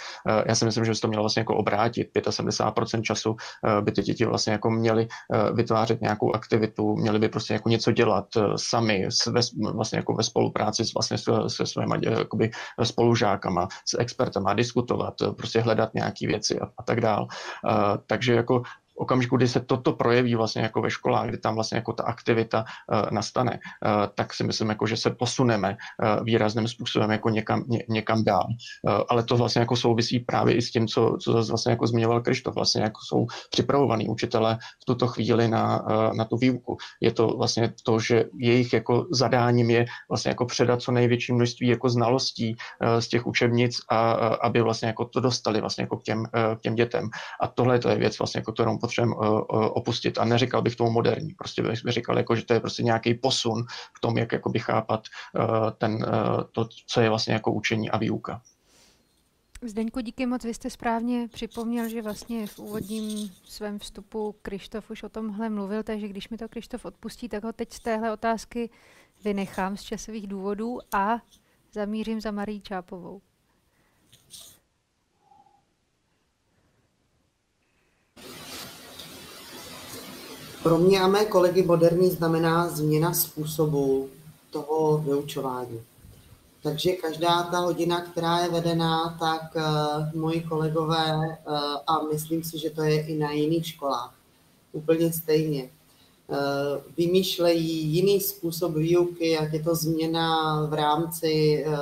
Já si myslím, že by se to mělo vlastně jako obrátit. sedmdesát pět procent času by ty děti vlastně jako měly vytvářet nějakou aktivitu, měly by prostě jako něco dělat sami, vlastně jako ve spolupráci s vlastně se svými jakoby spolužákama, s expertama, diskutovat, prostě hledat nějaké věci a, a tak dál. Takže jako v okamžiku, kdy se toto projeví vlastně jako ve školách, kdy tam vlastně jako ta aktivita uh, nastane, uh, tak si myslím, jako, že se posuneme uh, výrazným způsobem jako někam, ně, někam dál. Uh, ale to vlastně jako souvisí právě i s tím, co, co zase vlastně jako zmiňoval Kryštof. Vlastně jako jsou připravovaní učitelé v tuto chvíli na, uh, na tu výuku. Je to vlastně to, že jejich jako zadáním je vlastně jako předat co největší množství jako znalostí uh, z těch učebnic, a uh, aby vlastně jako to dostali vlastně jako k těm, uh, k těm dětem. A tohle to je věc vlastně jako kterou potřebujeme opustit. A neříkal bych tomu moderní. Prostě bych říkal, jako, že to je prostě nějaký posun v tom, jak jakoby chápat ten, to, co je vlastně jako učení a výuka. Zdeňku, díky moc. Vy jste správně připomněl, že vlastně v úvodním svém vstupu Kryštof už o tomhle mluvil, takže když mi to Kryštof odpustí, tak ho teď z téhle otázky vynechám z časových důvodů a zamířím za Marii Čápovou. Pro mě a mé kolegy moderní znamená změna způsobu toho vyučování. Takže každá ta hodina, která je vedená, tak uh, moji kolegové, uh, a myslím si, že to je i na jiných školách, úplně stejně, uh, vymýšlejí jiný způsob výuky, jak je to změna v rámci uh,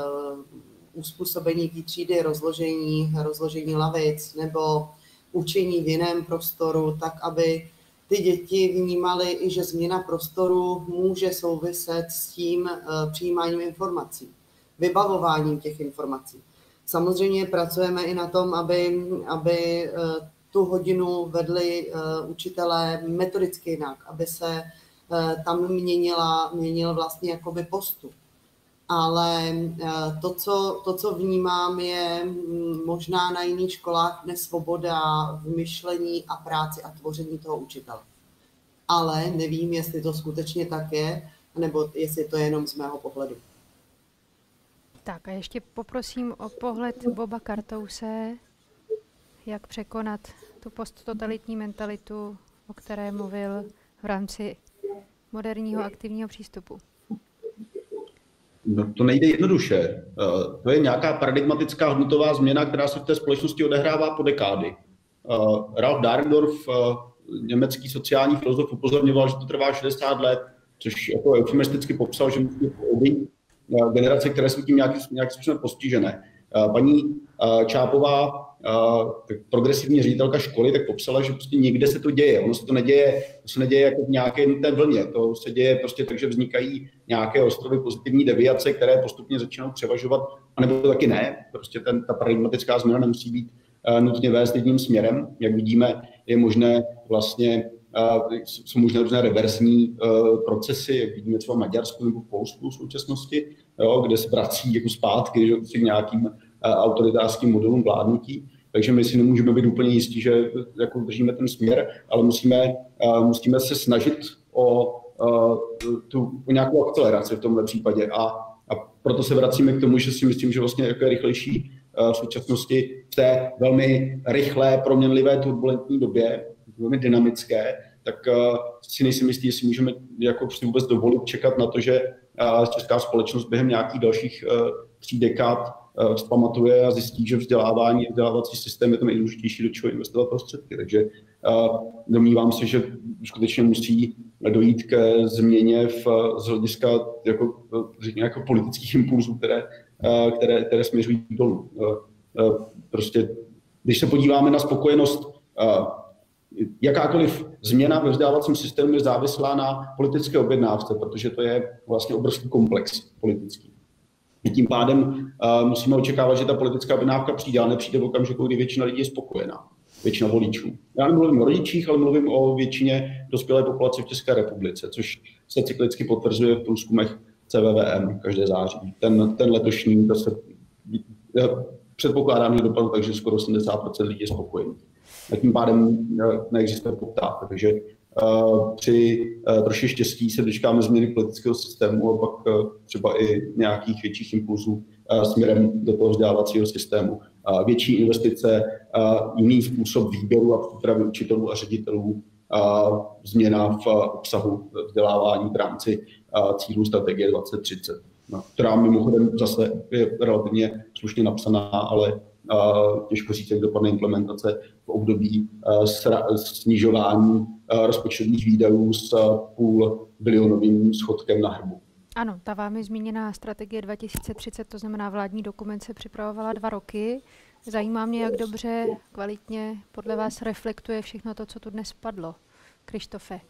uspůsobení té třídy, rozložení, rozložení lavic nebo učení v jiném prostoru, tak aby ty děti vnímaly i, že změna prostoru může souviset s tím přijímáním informací, vybavováním těch informací. Samozřejmě pracujeme i na tom, aby, aby tu hodinu vedli učitelé metodicky jinak, aby se tam měnila, měnil vlastně jakoby postup. Ale to co, to, co vnímám, je možná na jiných školách nesvoboda v myšlení a práci a tvoření toho učitele. Ale nevím, jestli to skutečně tak je, nebo jestli to je jenom z mého pohledu. Tak a ještě poprosím o pohled Boba Kartouse, jak překonat tu posttotalitní mentalitu, o které mluvil v rámci moderního aktivního přístupu. No, to nejde jednoduše. To je nějaká paradigmatická hodnotová změna, která se v té společnosti odehrává po dekády. Ralf Dahrendorf, německý sociální filozof, upozorňoval, že to trvá šedesát let, což jako eufemisticky popsal, že musí být generace, které jsou tím nějakým způsobem postižené. Paní Čápová, progresivní ředitelka školy, tak popsala, že prostě někde se to děje. Ono se to neděje, to se neděje jako v nějaké jedné vlně. To se děje prostě tak, že vznikají nějaké ostrovy pozitivní deviace, které postupně začínají převažovat, anebo taky ne. Prostě ten, ta paradigmatická změna nemusí být uh, nutně vést jedním směrem. Jak vidíme, je možné vlastně, uh, jsou možné různé reverzní uh, procesy, jak vidíme třeba v Maďarsku nebo v Polsku v současnosti, jo, kde se vrací jako zpátky že, k nějakým uh, autoritářským modelům vládnutí. Takže my si nemůžeme být úplně jistí, že jako držíme ten směr, ale musíme, uh, musíme se snažit o, uh, tu, o nějakou akceleraci v tomhle případě. A, a proto se vracíme k tomu, že si myslím, že vlastně jako je rychlejší uh, v současnosti v té velmi rychlé, proměnlivé, turbulentní době, velmi dynamické, tak uh, si nejsem jistý, jestli můžeme jako si vůbec dovolit čekat na to, že uh, česká společnost během nějakých dalších uh, tří dekád vzpamatuje a zjistí, že vzdělávání a vzdělávací systém je to nejdůležitější, do čeho investovat prostředky. Takže domnívám se, že skutečně musí dojít ke změně v, z hlediska jako, jako politických impulzů, které, které, které směřují dolů. Prostě, když se podíváme na spokojenost, jakákoliv změna ve vzdělávacím systému je závislá na politické objednávce, protože to je vlastně obrovský komplex politický. Tím pádem uh, musíme očekávat, že ta politická objednávka přijde, ale nepřijde v okamžiku, kdy většina lidí je spokojená, většina voličů. Já nemluvím o rodičích, ale mluvím o většině dospělé populace v České republice, což se cyklicky potvrzuje v průzkumech C V V M každé září. Ten, ten letošní, to se předpokládám, že dopadl, takže skoro sedmdesát procent lidí je spokojených. a tím pádem neexistuje poptávka. Takže uh, při uh, troši štěstí se dočkáme změny politického systému a pak uh, třeba i nějakých větších impulzů uh, směrem do toho vzdělávacího systému. Uh, větší investice, uh, jiný způsob výběru a přípravy učitelů a ředitelů, uh, změna v uh, obsahu vzdělávání v rámci uh, cílů strategie dvacet třicet. No, která mimochodem zase je relativně slušně napsaná, ale uh, těžko říct, jak dopadne implementace v období uh, sra- snižování uh, rozpočtových výdajů s uh, půl bilionovým schodkem na hrbu. Ano, ta vámi zmíněná strategie dva tisíce třicet, to znamená vládní dokument, se připravovala dva roky. Zajímá mě, jak dobře, kvalitně podle vás reflektuje všechno to, co tu dnes padlo. Kryštofe.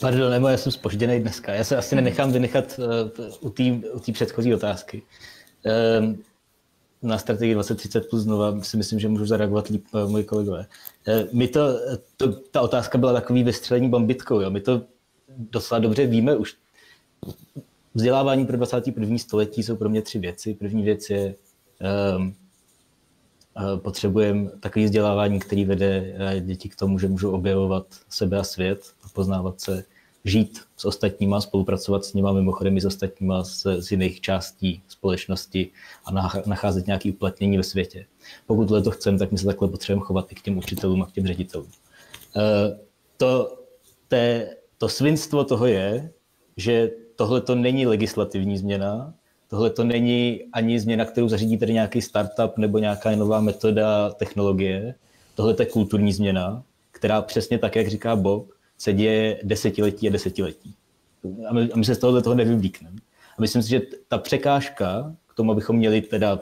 Pardon, nebo já jsem zpožděnej dneska. Já se asi nenechám vynechat u té u té předchozí otázky. Na strategii dvacet třicet plus znova si myslím, že můžu zareagovat líp moji kolegové. My to, to, ta otázka byla takový vystřelení bombitkou. Jo? My to docela dobře víme už. Vzdělávání pro dvacáté první století jsou pro mě tři věci. První věc je, um, potřebujeme takové vzdělávání, které vede děti k tomu, že můžou objevovat sebe a svět, poznávat se, žít s ostatníma, spolupracovat s nima, mimochodem i s ostatníma z, z jiných částí společnosti a nacházet nějaké uplatnění ve světě. Pokud tohle to chceme, tak my se takhle potřebujeme chovat i k těm učitelům a k těm ředitelům. To, té, to svinstvo toho je, že tohle to není legislativní změna, tohle to není ani změna, kterou zařídí tady nějaký startup nebo nějaká nová metoda technologie. Tohle je kulturní změna, která přesně tak, jak říká Bob, se děje desetiletí a desetiletí. A my, a my se z tohohle toho nevyvlíkneme. A myslím si, že ta překážka k tomu, abychom měli teda,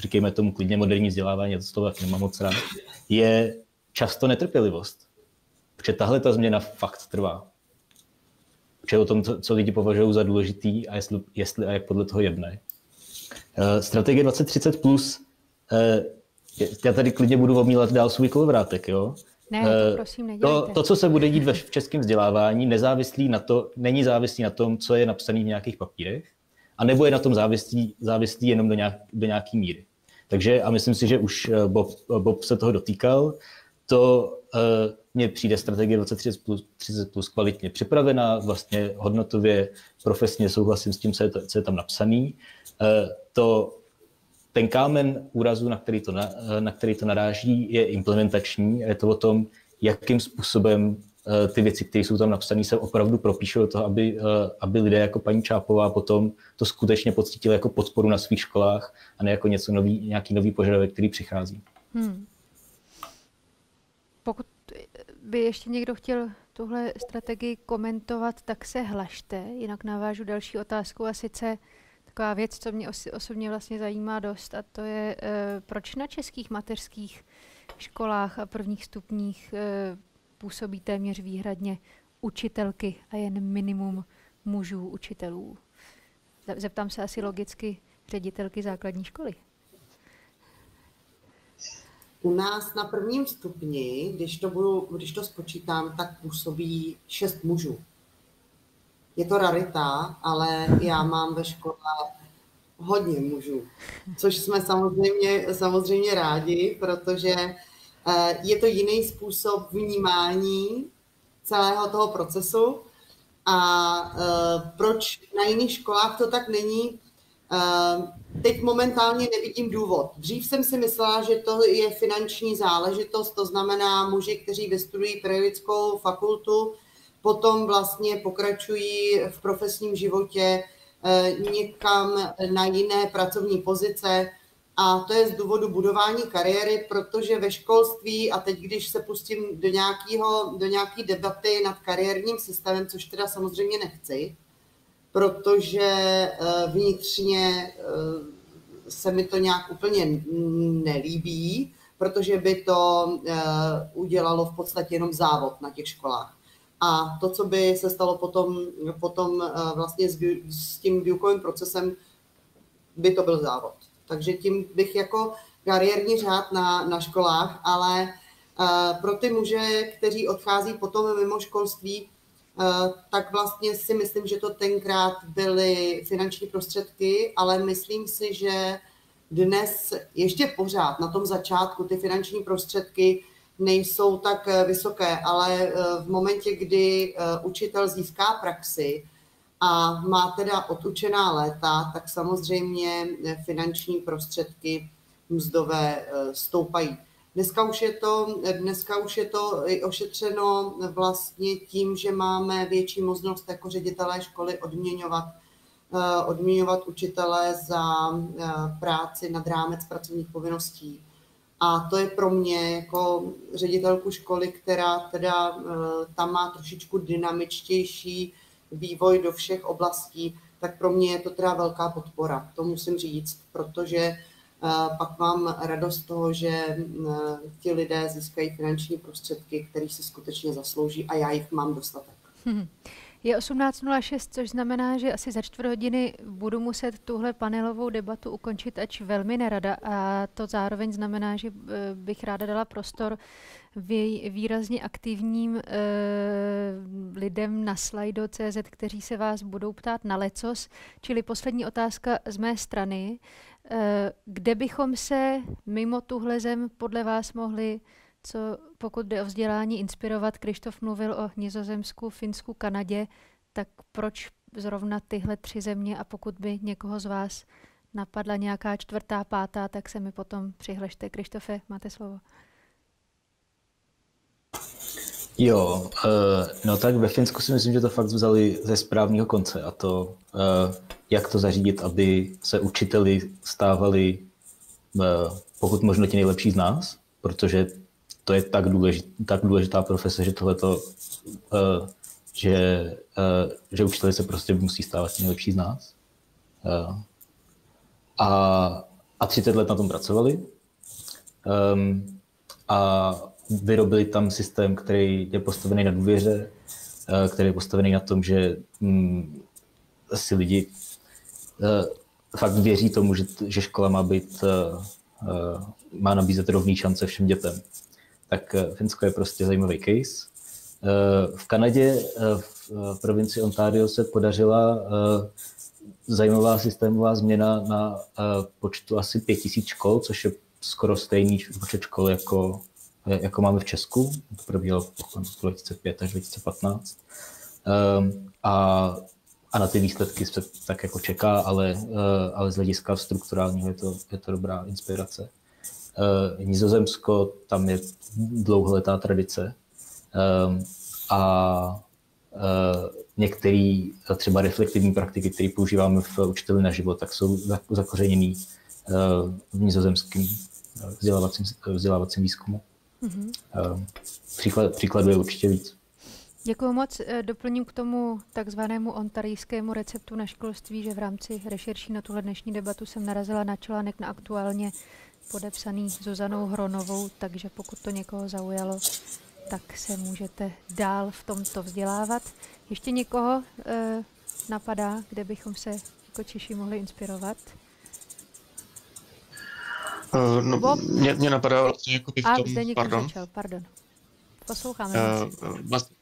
říkejme tomu klidně moderní vzdělávání, já to slovo tak nemám moc rád, je často netrpělivost. Protože tahle ta změna fakt trvá. Protože o tom, co lidi považují za důležitý a jestli, jestli a jak podle toho jedné. Strategie dvacet třicet plus, plus, já tady klidně budu omílat dál svůj kolovrátek, jo? Ne, to prosím nedělejte. To, to, co se bude dít v českém vzdělávání, nezávislí na to, není závislý na tom, co je napsané v nějakých papírech, anebo je na tom závislý, závislý jenom do, nějak, do nějaké míry. Takže, a myslím si, že už Bob, Bob se toho dotýkal, to uh, mně přijde strategie dvacet třicet plus, třicet plus kvalitně připravená, vlastně hodnotově, profesně souhlasím s tím, co je, to, co je tam napsaný. Uh, to Ten kámen úrazu, na který, to na, na který to naráží, je implementační a je to o tom, jakým způsobem ty věci, které jsou tam napsané, se opravdu propíšou do toho, aby, aby lidé jako paní Čápová potom to skutečně pocítili jako podporu na svých školách a ne jako něco nový, nějaký nový požadavek, který přichází. Hmm. Pokud by ještě někdo chtěl tuhle strategii komentovat, tak se hlašte, jinak navážu další otázku a sice taková věc, co mě osobně vlastně zajímá dost, a to je, e, proč na českých mateřských školách a prvních stupních e, působí téměř výhradně učitelky a jen minimum mužů učitelů. Zeptám se asi logicky ředitelky základní školy. U nás na prvním stupni, když to, budu, když to spočítám, tak působí šest mužů. Je to rarita, ale já mám ve škole hodně mužů, což jsme samozřejmě, samozřejmě rádi, protože je to jiný způsob vnímání celého toho procesu. A proč na jiných školách to tak není, teď momentálně nevidím důvod. Dřív jsem si myslela, že to je finanční záležitost, to znamená muži, kteří vystudují pedagogickou fakultu, potom vlastně pokračují v profesním životě někam na jiné pracovní pozice a to je z důvodu budování kariéry, protože ve školství, a teď když se pustím do nějakého, do nějaké debaty nad kariérním systémem, což teda samozřejmě nechci, protože vnitřně se mi to nějak úplně nelíbí, protože by to udělalo v podstatě jenom závod na těch školách. A to, co by se stalo potom, potom vlastně s, s tím výukovým procesem, by to byl závod. Takže tím bych jako kariérní řád na, na školách, ale uh, pro ty muže, kteří odchází potom mimo školství, uh, tak vlastně si myslím, že to tenkrát byly finanční prostředky, ale myslím si, že dnes ještě pořád na tom začátku ty finanční prostředky nejsou tak vysoké, ale v momentě, kdy učitel získá praxi a má teda odučená léta, tak samozřejmě finanční prostředky mzdové stoupají. Dneska už je to, dneska už je to ošetřeno vlastně tím, že máme větší možnost jako ředitelé školy odměňovat, odměňovat učitele za práci nad rámec pracovních povinností. A to je pro mě jako ředitelku školy, která teda tam má trošičku dynamičtější vývoj do všech oblastí, tak pro mě je to teda velká podpora, to musím říct, protože pak mám radost toho, že ti lidé získají finanční prostředky, které si skutečně zaslouží a já jich mám dostatek. Hmm. Je osmnáct nula šest, což znamená, že asi za čtvrt hodiny budu muset tuhle panelovou debatu ukončit, ač velmi nerada. A to zároveň znamená, že bych ráda dala prostor výrazně aktivním eh, lidem na Slido tečka cé zet, kteří se vás budou ptát na lecos. Čili poslední otázka z mé strany. Eh, kde bychom se mimo tuhle zem podle vás mohli, co pokud jde o vzdělání, inspirovat? Kryštof mluvil o Nizozemsku, Finsku, Kanadě, tak proč zrovna tyhle tři země? A pokud by někoho z vás napadla nějaká čtvrtá, pátá, tak se mi potom přihlašte. Kryštofe, máte slovo. Jo, no tak ve Finsku si myslím, že to fakt vzali ze správného konce, a to, jak to zařídit, aby se učiteli stávali pokud možno ti nejlepší z nás, protože to je tak, důležit, tak důležitá profese, že tohleto, uh, že, uh, že učiteli se prostě musí stávat nejlepší z nás. Uh, a, a třicet let na tom pracovali. Um, a vyrobili tam systém, který je postavený na důvěře, uh, který je postavený na tom, že um, si lidi uh, fakt věří tomu, že, že škola má být, uh, uh, má nabízet rovný šance všem dětem. Tak Finsko je prostě zajímavý case. V Kanadě, v provincii Ontario, se podařila zajímavá systémová změna na počtu asi pět tisíc škol, což je skoro stejný počet škol, jako, jako máme v Česku. To probíhalo v dva tisíce pět až dva tisíce patnáct. A, a na ty výsledky se tak jako čeká, ale, ale z hlediska strukturálního je to, je to dobrá inspirace. Uh, Nizozemsko, tam je dlouholetá tradice uh, a uh, některé třeba reflektivní praktiky, které používáme v Učiteli na život, tak jsou zakořeněné uh, v nizozemském vzdělávacím, vzdělávacím výzkumu. Mm-hmm. Uh, příklad, příkladů je určitě víc. Děkuji moc. Doplním k tomu takzvanému ontarijskému receptu na školství, že v rámci rešerší na tuhle dnešní debatu jsem narazila na článek na Aktuálně podepsaný Zuzanou Hronovou, takže pokud to někoho zaujalo, tak se můžete dál v tomto vzdělávat. Ještě někoho eh, napadá, kde bychom se jako Češi mohli inspirovat? Uh, no, mě, mě napadá vlastně jako by v tom... A zde někdo začal, pardon. Posloucháme. Uh, vlastně.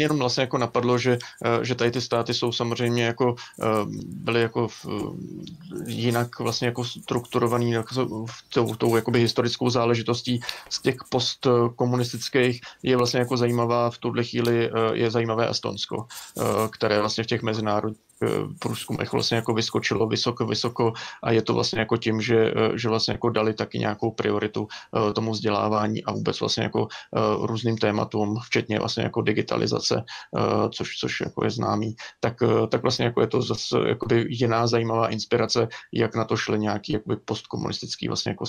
Jenom vlastně jako napadlo, že, že tady ty státy jsou samozřejmě jako, byly jako v, jinak vlastně jako strukturovaný jako tou, tou jakoby historickou záležitostí z těch postkomunistických. Je vlastně jako zajímavá v tuhle chvíli je zajímavé Estonsko, které vlastně v těch mezinárodních průzkumech vlastně jako vyskočilo vysoko, vysoko a je to vlastně jako tím, že, že vlastně jako dali taky nějakou prioritu tomu vzdělávání a vůbec vlastně jako různým tématům, včetně vlastně jako digitalizace, což, což jako je známý, tak, tak vlastně jako je to zase jakoby jiná zajímavá inspirace, jak na to šly nějaký jakoby postkomunistický vlastně jako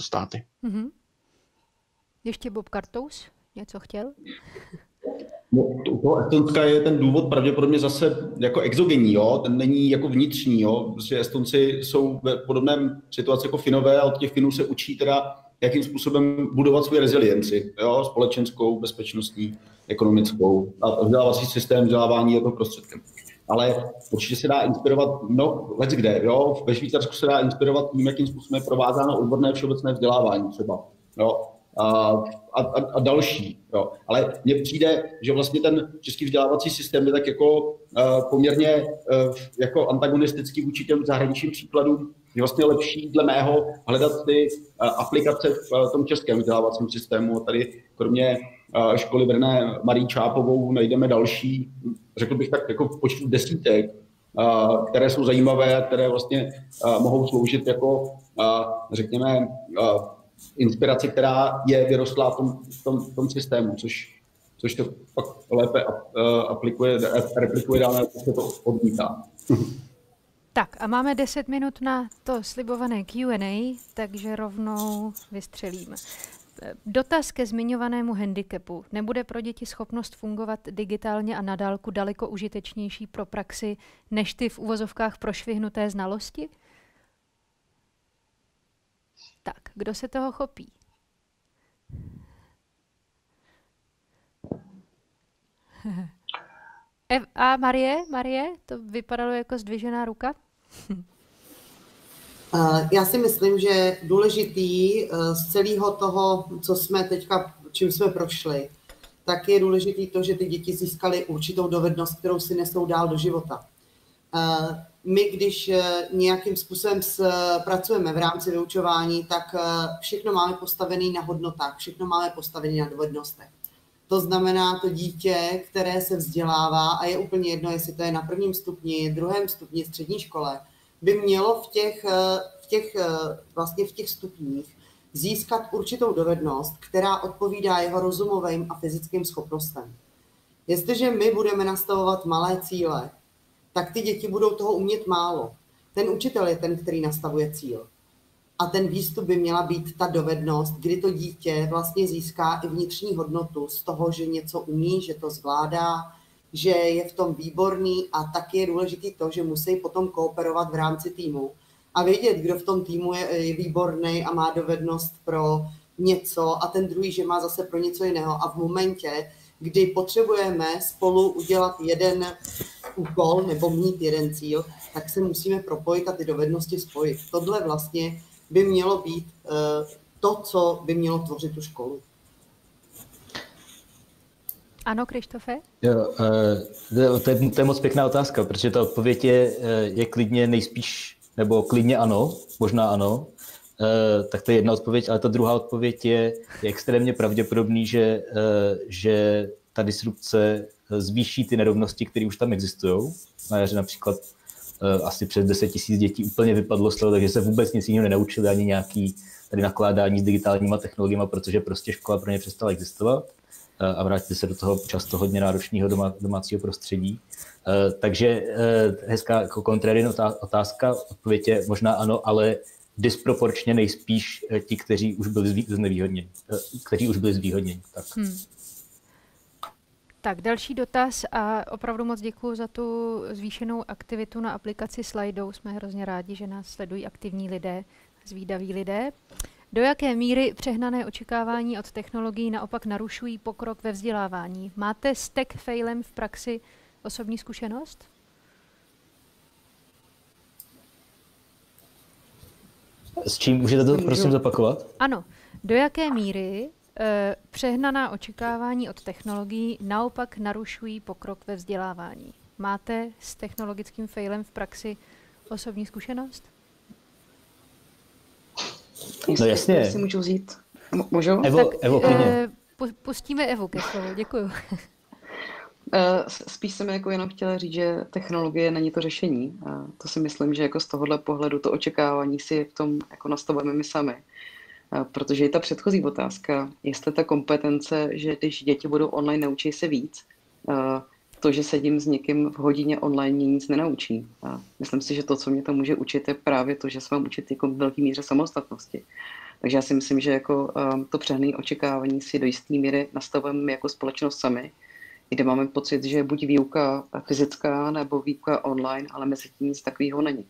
státy. Mm-hmm. Ještě Bob Kartous něco chtěl? No, toho Estonska je ten důvod pravděpodobně zase jako exogenní, jo? Ten není jako vnitřní, jo? Protože Estonci jsou ve podobném situaci jako Finové a od těch Finů se učí teda, jakým způsobem budovat svou rezilienci, jo? Společenskou, bezpečnostní, ekonomickou, a vzdělávací systém, vzdělávání je to prostředkem. Ale určitě se dá inspirovat, no, leckde, jo? Ve Švýcarsku se dá inspirovat tím, jakým způsobem je provázáno odborné všeobecné vzdělávání třeba, jo? A, a, a další. Jo. Ale mně přijde, že vlastně ten český vzdělávací systém je tak jako uh, poměrně uh, jako antagonistický vůči těm zahraničním příkladům je vlastně lepší dle mého hledat ty aplikace v tom českém vzdělávacím systému. Tady kromě školy Brné Marie Čápovou najdeme další, řekl bych tak jako v počtu desítek, které jsou zajímavé a které vlastně mohou sloužit jako, řekněme, inspiraci, která je vyrostla v tom, v tom, v tom systému, což, což to pak lépe aplikuje, replikuje dále, protože to odmítá. Tak a máme deset minut na to slibované Q and A, takže rovnou vystřelíme. Dotaz ke zmiňovanému handicapu. Nebude pro děti schopnost fungovat digitálně a na dálku daleko užitečnější pro praxi než ty v uvozovkách prošvihnuté znalosti? Tak, kdo se toho chopí? A Marie, Marie, to vypadalo jako zdvižená ruka. Já si myslím, že důležitý z celého toho, co jsme teďka, čím jsme prošli, tak je důležitý to, že ty děti získaly určitou dovednost, kterou si nesou dál do života. My, když nějakým způsobem pracujeme v rámci vyučování, tak všechno máme postavené na hodnotách, všechno máme postavené na dovednostech. To znamená to dítě, které se vzdělává, a je úplně jedno, jestli to je na prvním stupni, druhém stupni, střední škole, by mělo v těch, v těch, vlastně v těch stupních získat určitou dovednost, která odpovídá jeho rozumovým a fyzickým schopnostem. Jestliže my budeme nastavovat malé cíle, tak ty děti budou toho umět málo. Ten učitel je ten, který nastavuje cíl. A ten výstup by měla být ta dovednost, kdy to dítě vlastně získá i vnitřní hodnotu z toho, že něco umí, že to zvládá, že je v tom výborný, a taky je důležité to, že musí potom kooperovat v rámci týmu a vědět, kdo v tom týmu je, je výborný a má dovednost pro něco a ten druhý, že má zase pro něco jiného. A v momentě, kdy potřebujeme spolu udělat jeden úkol nebo mít jeden cíl, tak se musíme propojit a ty dovednosti spojit. Tohle vlastně by mělo být to, co by mělo tvořit tu školu. Ano, Kryštofe? Jo, to, je, to je moc pěkná otázka, protože ta odpověď je, je klidně nejspíš, nebo klidně ano, možná ano, tak to je jedna odpověď, ale ta druhá odpověď je, je extrémně pravděpodobný, že, že ta disrupce zvýší ty nerovnosti, které už tam existují. Na jaře například asi přes deset tisíc dětí úplně vypadlo z toho, takže se vůbec nic jiného nenaučili, ani nějaké tady nakládání s digitálníma technologiemi, protože prostě škola pro ně přestala existovat a vrátili se do toho často hodně náročného doma, domácího prostředí. Takže hezká jako kontrární otázka, odpověď je možná ano, ale disproporčně nejspíš ti, kteří už byli znevýhodněni, kteří už byli zvýhodněni. Tak. Hmm. Tak, další dotaz a opravdu moc děkuji za tu zvýšenou aktivitu na aplikaci Slido. Jsme hrozně rádi, že nás sledují aktivní lidé, zvídaví lidé. Do jaké míry přehnané očekávání od technologií naopak narušují pokrok ve vzdělávání? Máte s tech failem v praxi osobní zkušenost? S čím můžete to prosím zopakovat? Ano. Do jaké míry e, přehnaná očekávání od technologií naopak narušují pokrok ve vzdělávání? Máte s technologickým failem v praxi osobní zkušenost? No jasně. Jestli můžu vzít. Můžu? Evo, tak, Evo, e, pustíme Evu ke slovu. Děkuju. Spíš jsem jako jenom chtěla říct, že technologie není to řešení. A to si myslím, že jako z tohohle pohledu to očekávání si v tom jako nastavujeme my sami. A protože i ta předchozí otázka, jestli ta kompetence, že když děti budou online, naučí se víc, a to, že sedím s někým v hodině online, mě nic nenaučí. A myslím si, že to, co mě to může učit, je právě to, že se mám učit jako v velké míře samostatnosti. Takže já si myslím, že jako to přehnané očekávání si do jisté míry nastavujeme jako společnost sami, kde máme pocit, že je buď výuka fyzická nebo výuka online, ale mezi tím nic takového není.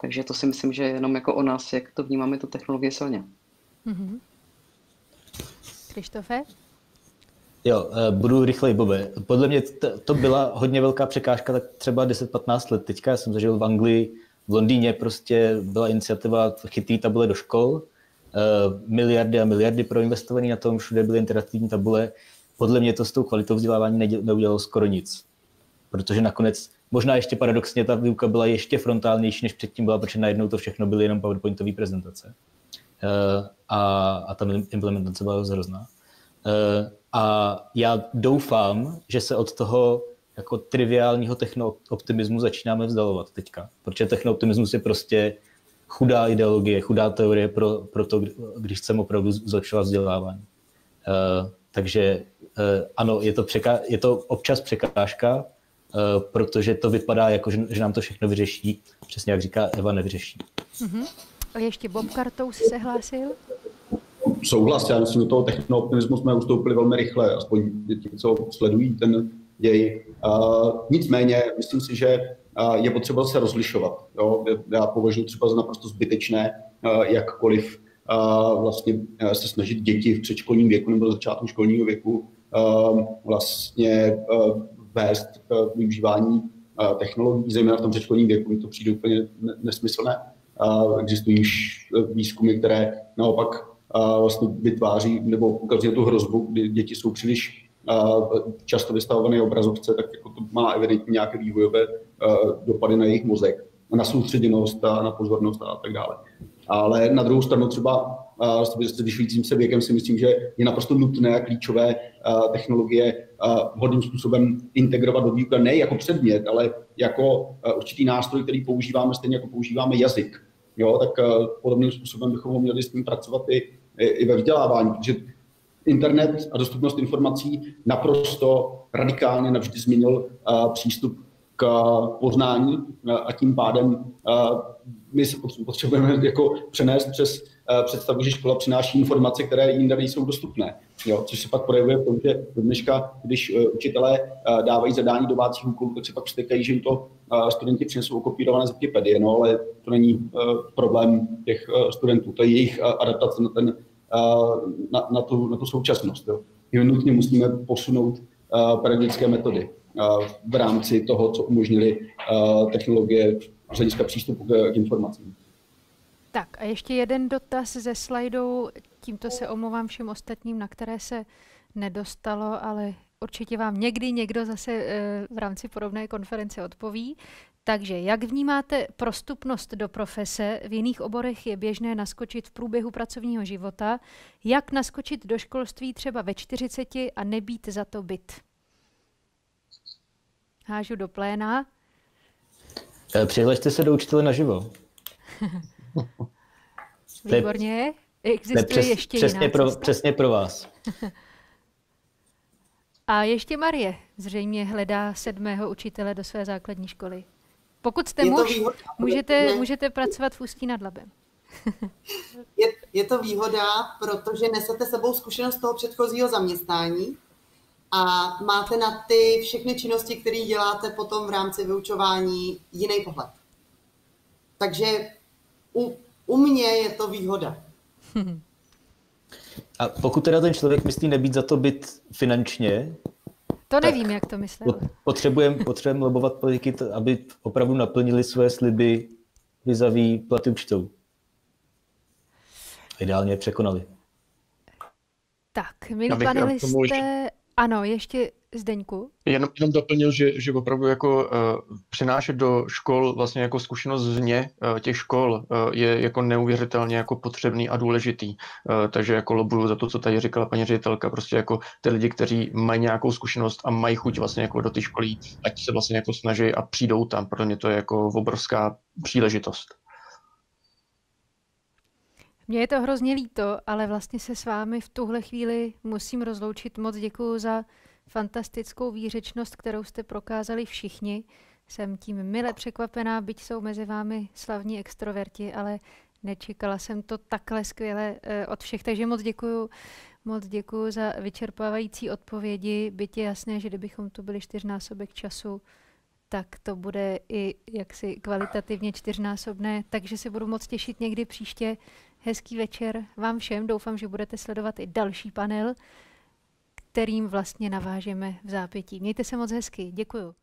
Takže to si myslím, že jenom jako o nás, jak to vnímáme, tu technologie silně. Mm-hmm. Kryštofe? Jo, budu rychlej, Bobe. Podle mě to byla hodně velká překážka, tak třeba deset patnáct let teďka. Já jsem zažil v Anglii, v Londýně prostě byla iniciativa chytrý tabule do škol. Miliardy a miliardy proinvestované na tom, všude byly interaktivní tabule. Podle mě to s tou kvalitou vzdělávání neudělalo skoro nic, protože nakonec Možná ještě paradoxně ta výuka byla ještě frontálnější, než předtím byla, protože najednou to všechno byly jenom PowerPointové prezentace. A, a ta implementace byla hrozná. A já doufám, že se od toho jako triviálního technooptimismu začínáme vzdalovat teďka, protože technooptimismus je prostě chudá ideologie, chudá teorie pro, pro to, když chceme opravdu zlepšovat vzdělávání. Takže ano, je to, překá, je to občas překážka, protože to vypadá jako, že nám to všechno vyřeší. Přesně jak říká Eva, nevyřeší. Mm-hmm. A ještě Bob Kartous se hlásil? Souhlas, já myslím, do toho technooptimismu jsme ustoupili velmi rychle, aspoň ti, co sledují ten děj. Uh, nicméně, myslím si, že uh, je potřeba se rozlišovat. Jo? Já považuji třeba za naprosto zbytečné, uh, jakkoliv uh, vlastně uh, se snažit děti v předškolním věku nebo začátku školního věku uh, vlastně uh, vést uh, využívání uh, technologií, zejména v tom předškolním věku, mi to přijde úplně nesmyslné. Uh, existují už výzkumy, které naopak uh, vlastně vytváří nebo ukazují tu hrozbu, kdy děti jsou příliš uh, často vystavované obrazovce, tak jako to má evidentně nějaké vývojové uh, dopady na jejich mozek, na soustředěnost a na pozornost a tak dále. Ale na druhou stranu třeba uh, s zvyšujícím se věkem si myslím, že je naprosto nutné a klíčové uh, technologie uh, vhodným způsobem integrovat do výuky, ne jako předmět, ale jako uh, určitý nástroj, který používáme stejně jako používáme jazyk. Jo, tak uh, podobným způsobem bychom ho měli s ním pracovat i, i, i ve vzdělávání, protože internet a dostupnost informací naprosto radikálně navždy změnil uh, přístup k uh, poznání uh, a tím pádem uh, my se potřebujeme jako přenést přes uh, představu, že škola přináší informace, které jinde nejsou dostupné. Jo, což se pak projevuje, protože do dneška, když uh, učitelé uh, dávají zadání domácích úkolů, tak se pak přetěkají, že jim to uh, studenti přinesou okopírované z Wikipedie, no, ale to není uh, problém těch uh, studentů, to je jejich uh, adaptace na, ten, uh, na, na, tu, na tu současnost. Jo. My nutně musíme posunout uh, pedagogické metody uh, v rámci toho, co umožnili uh, technologie z hlediska přístupu k informacím. Tak a ještě jeden dotaz ze Slidu, tímto se omlouvám všem ostatním, na které se nedostalo, ale určitě vám někdy někdo zase v rámci podobné konference odpoví. Takže jak vnímáte prostupnost do profese? V jiných oborech je běžné naskočit v průběhu pracovního života. Jak naskočit do školství třeba ve čtyřiceti a nebýt za to bit? Hážu do pléna. Přihlašte se do Učitele na živo. Výborně. Existuje přes, ještě přesně jiná pro, přesně pro vás. A ještě Marie zřejmě hledá sedmého učitele do své základní školy. Pokud jste muž, můžete, můžete pracovat v Ústí nad Labem. je, je to výhoda, protože nesete sebou zkušenost toho předchozího zaměstnání a máte na ty všechny činnosti, které děláte potom v rámci vyučování, jiný pohled. Takže u, u mě je to výhoda. A pokud teda ten člověk myslí nebýt za to byt finančně, to nevím, jak to myslel. Potřebujeme potřebujeme lobovat politiky, aby opravdu naplnili své sliby vizaví platy učitelů. Ideálně je překonali. Tak, milí panelisté, ano, ještě Zdeňku. Jenom, jenom doplnil, že, že opravdu jako uh, přinášet do škol vlastně jako zkušenost vně uh, těch škol uh, je jako neuvěřitelně jako potřebný a důležitý. Uh, takže jako lobuju za to, co tady říkala paní ředitelka, prostě jako ty lidi, kteří mají nějakou zkušenost a mají chuť vlastně jako do ty školí, ať se vlastně jako snaží a přijdou tam, pro mě to je jako obrovská příležitost. Mně je to hrozně líto, ale vlastně se s vámi v tuhle chvíli musím rozloučit. Moc děkuju za fantastickou výřečnost, kterou jste prokázali všichni. Jsem tím mile překvapená, byť jsou mezi vámi slavní extroverti, ale nečekala jsem to takhle skvěle od všech. Takže moc děkuju, moc děkuju za vyčerpávající odpovědi. Byť je jasné, že kdybychom tu byli čtyřnásobek času, tak to bude i jaksi kvalitativně čtyřnásobné. Takže se budu moc těšit někdy příště. Hezký večer vám všem. Doufám, že budete sledovat i další panel, kterým vlastně navážeme v zápětí. Mějte se moc hezky. Děkuju.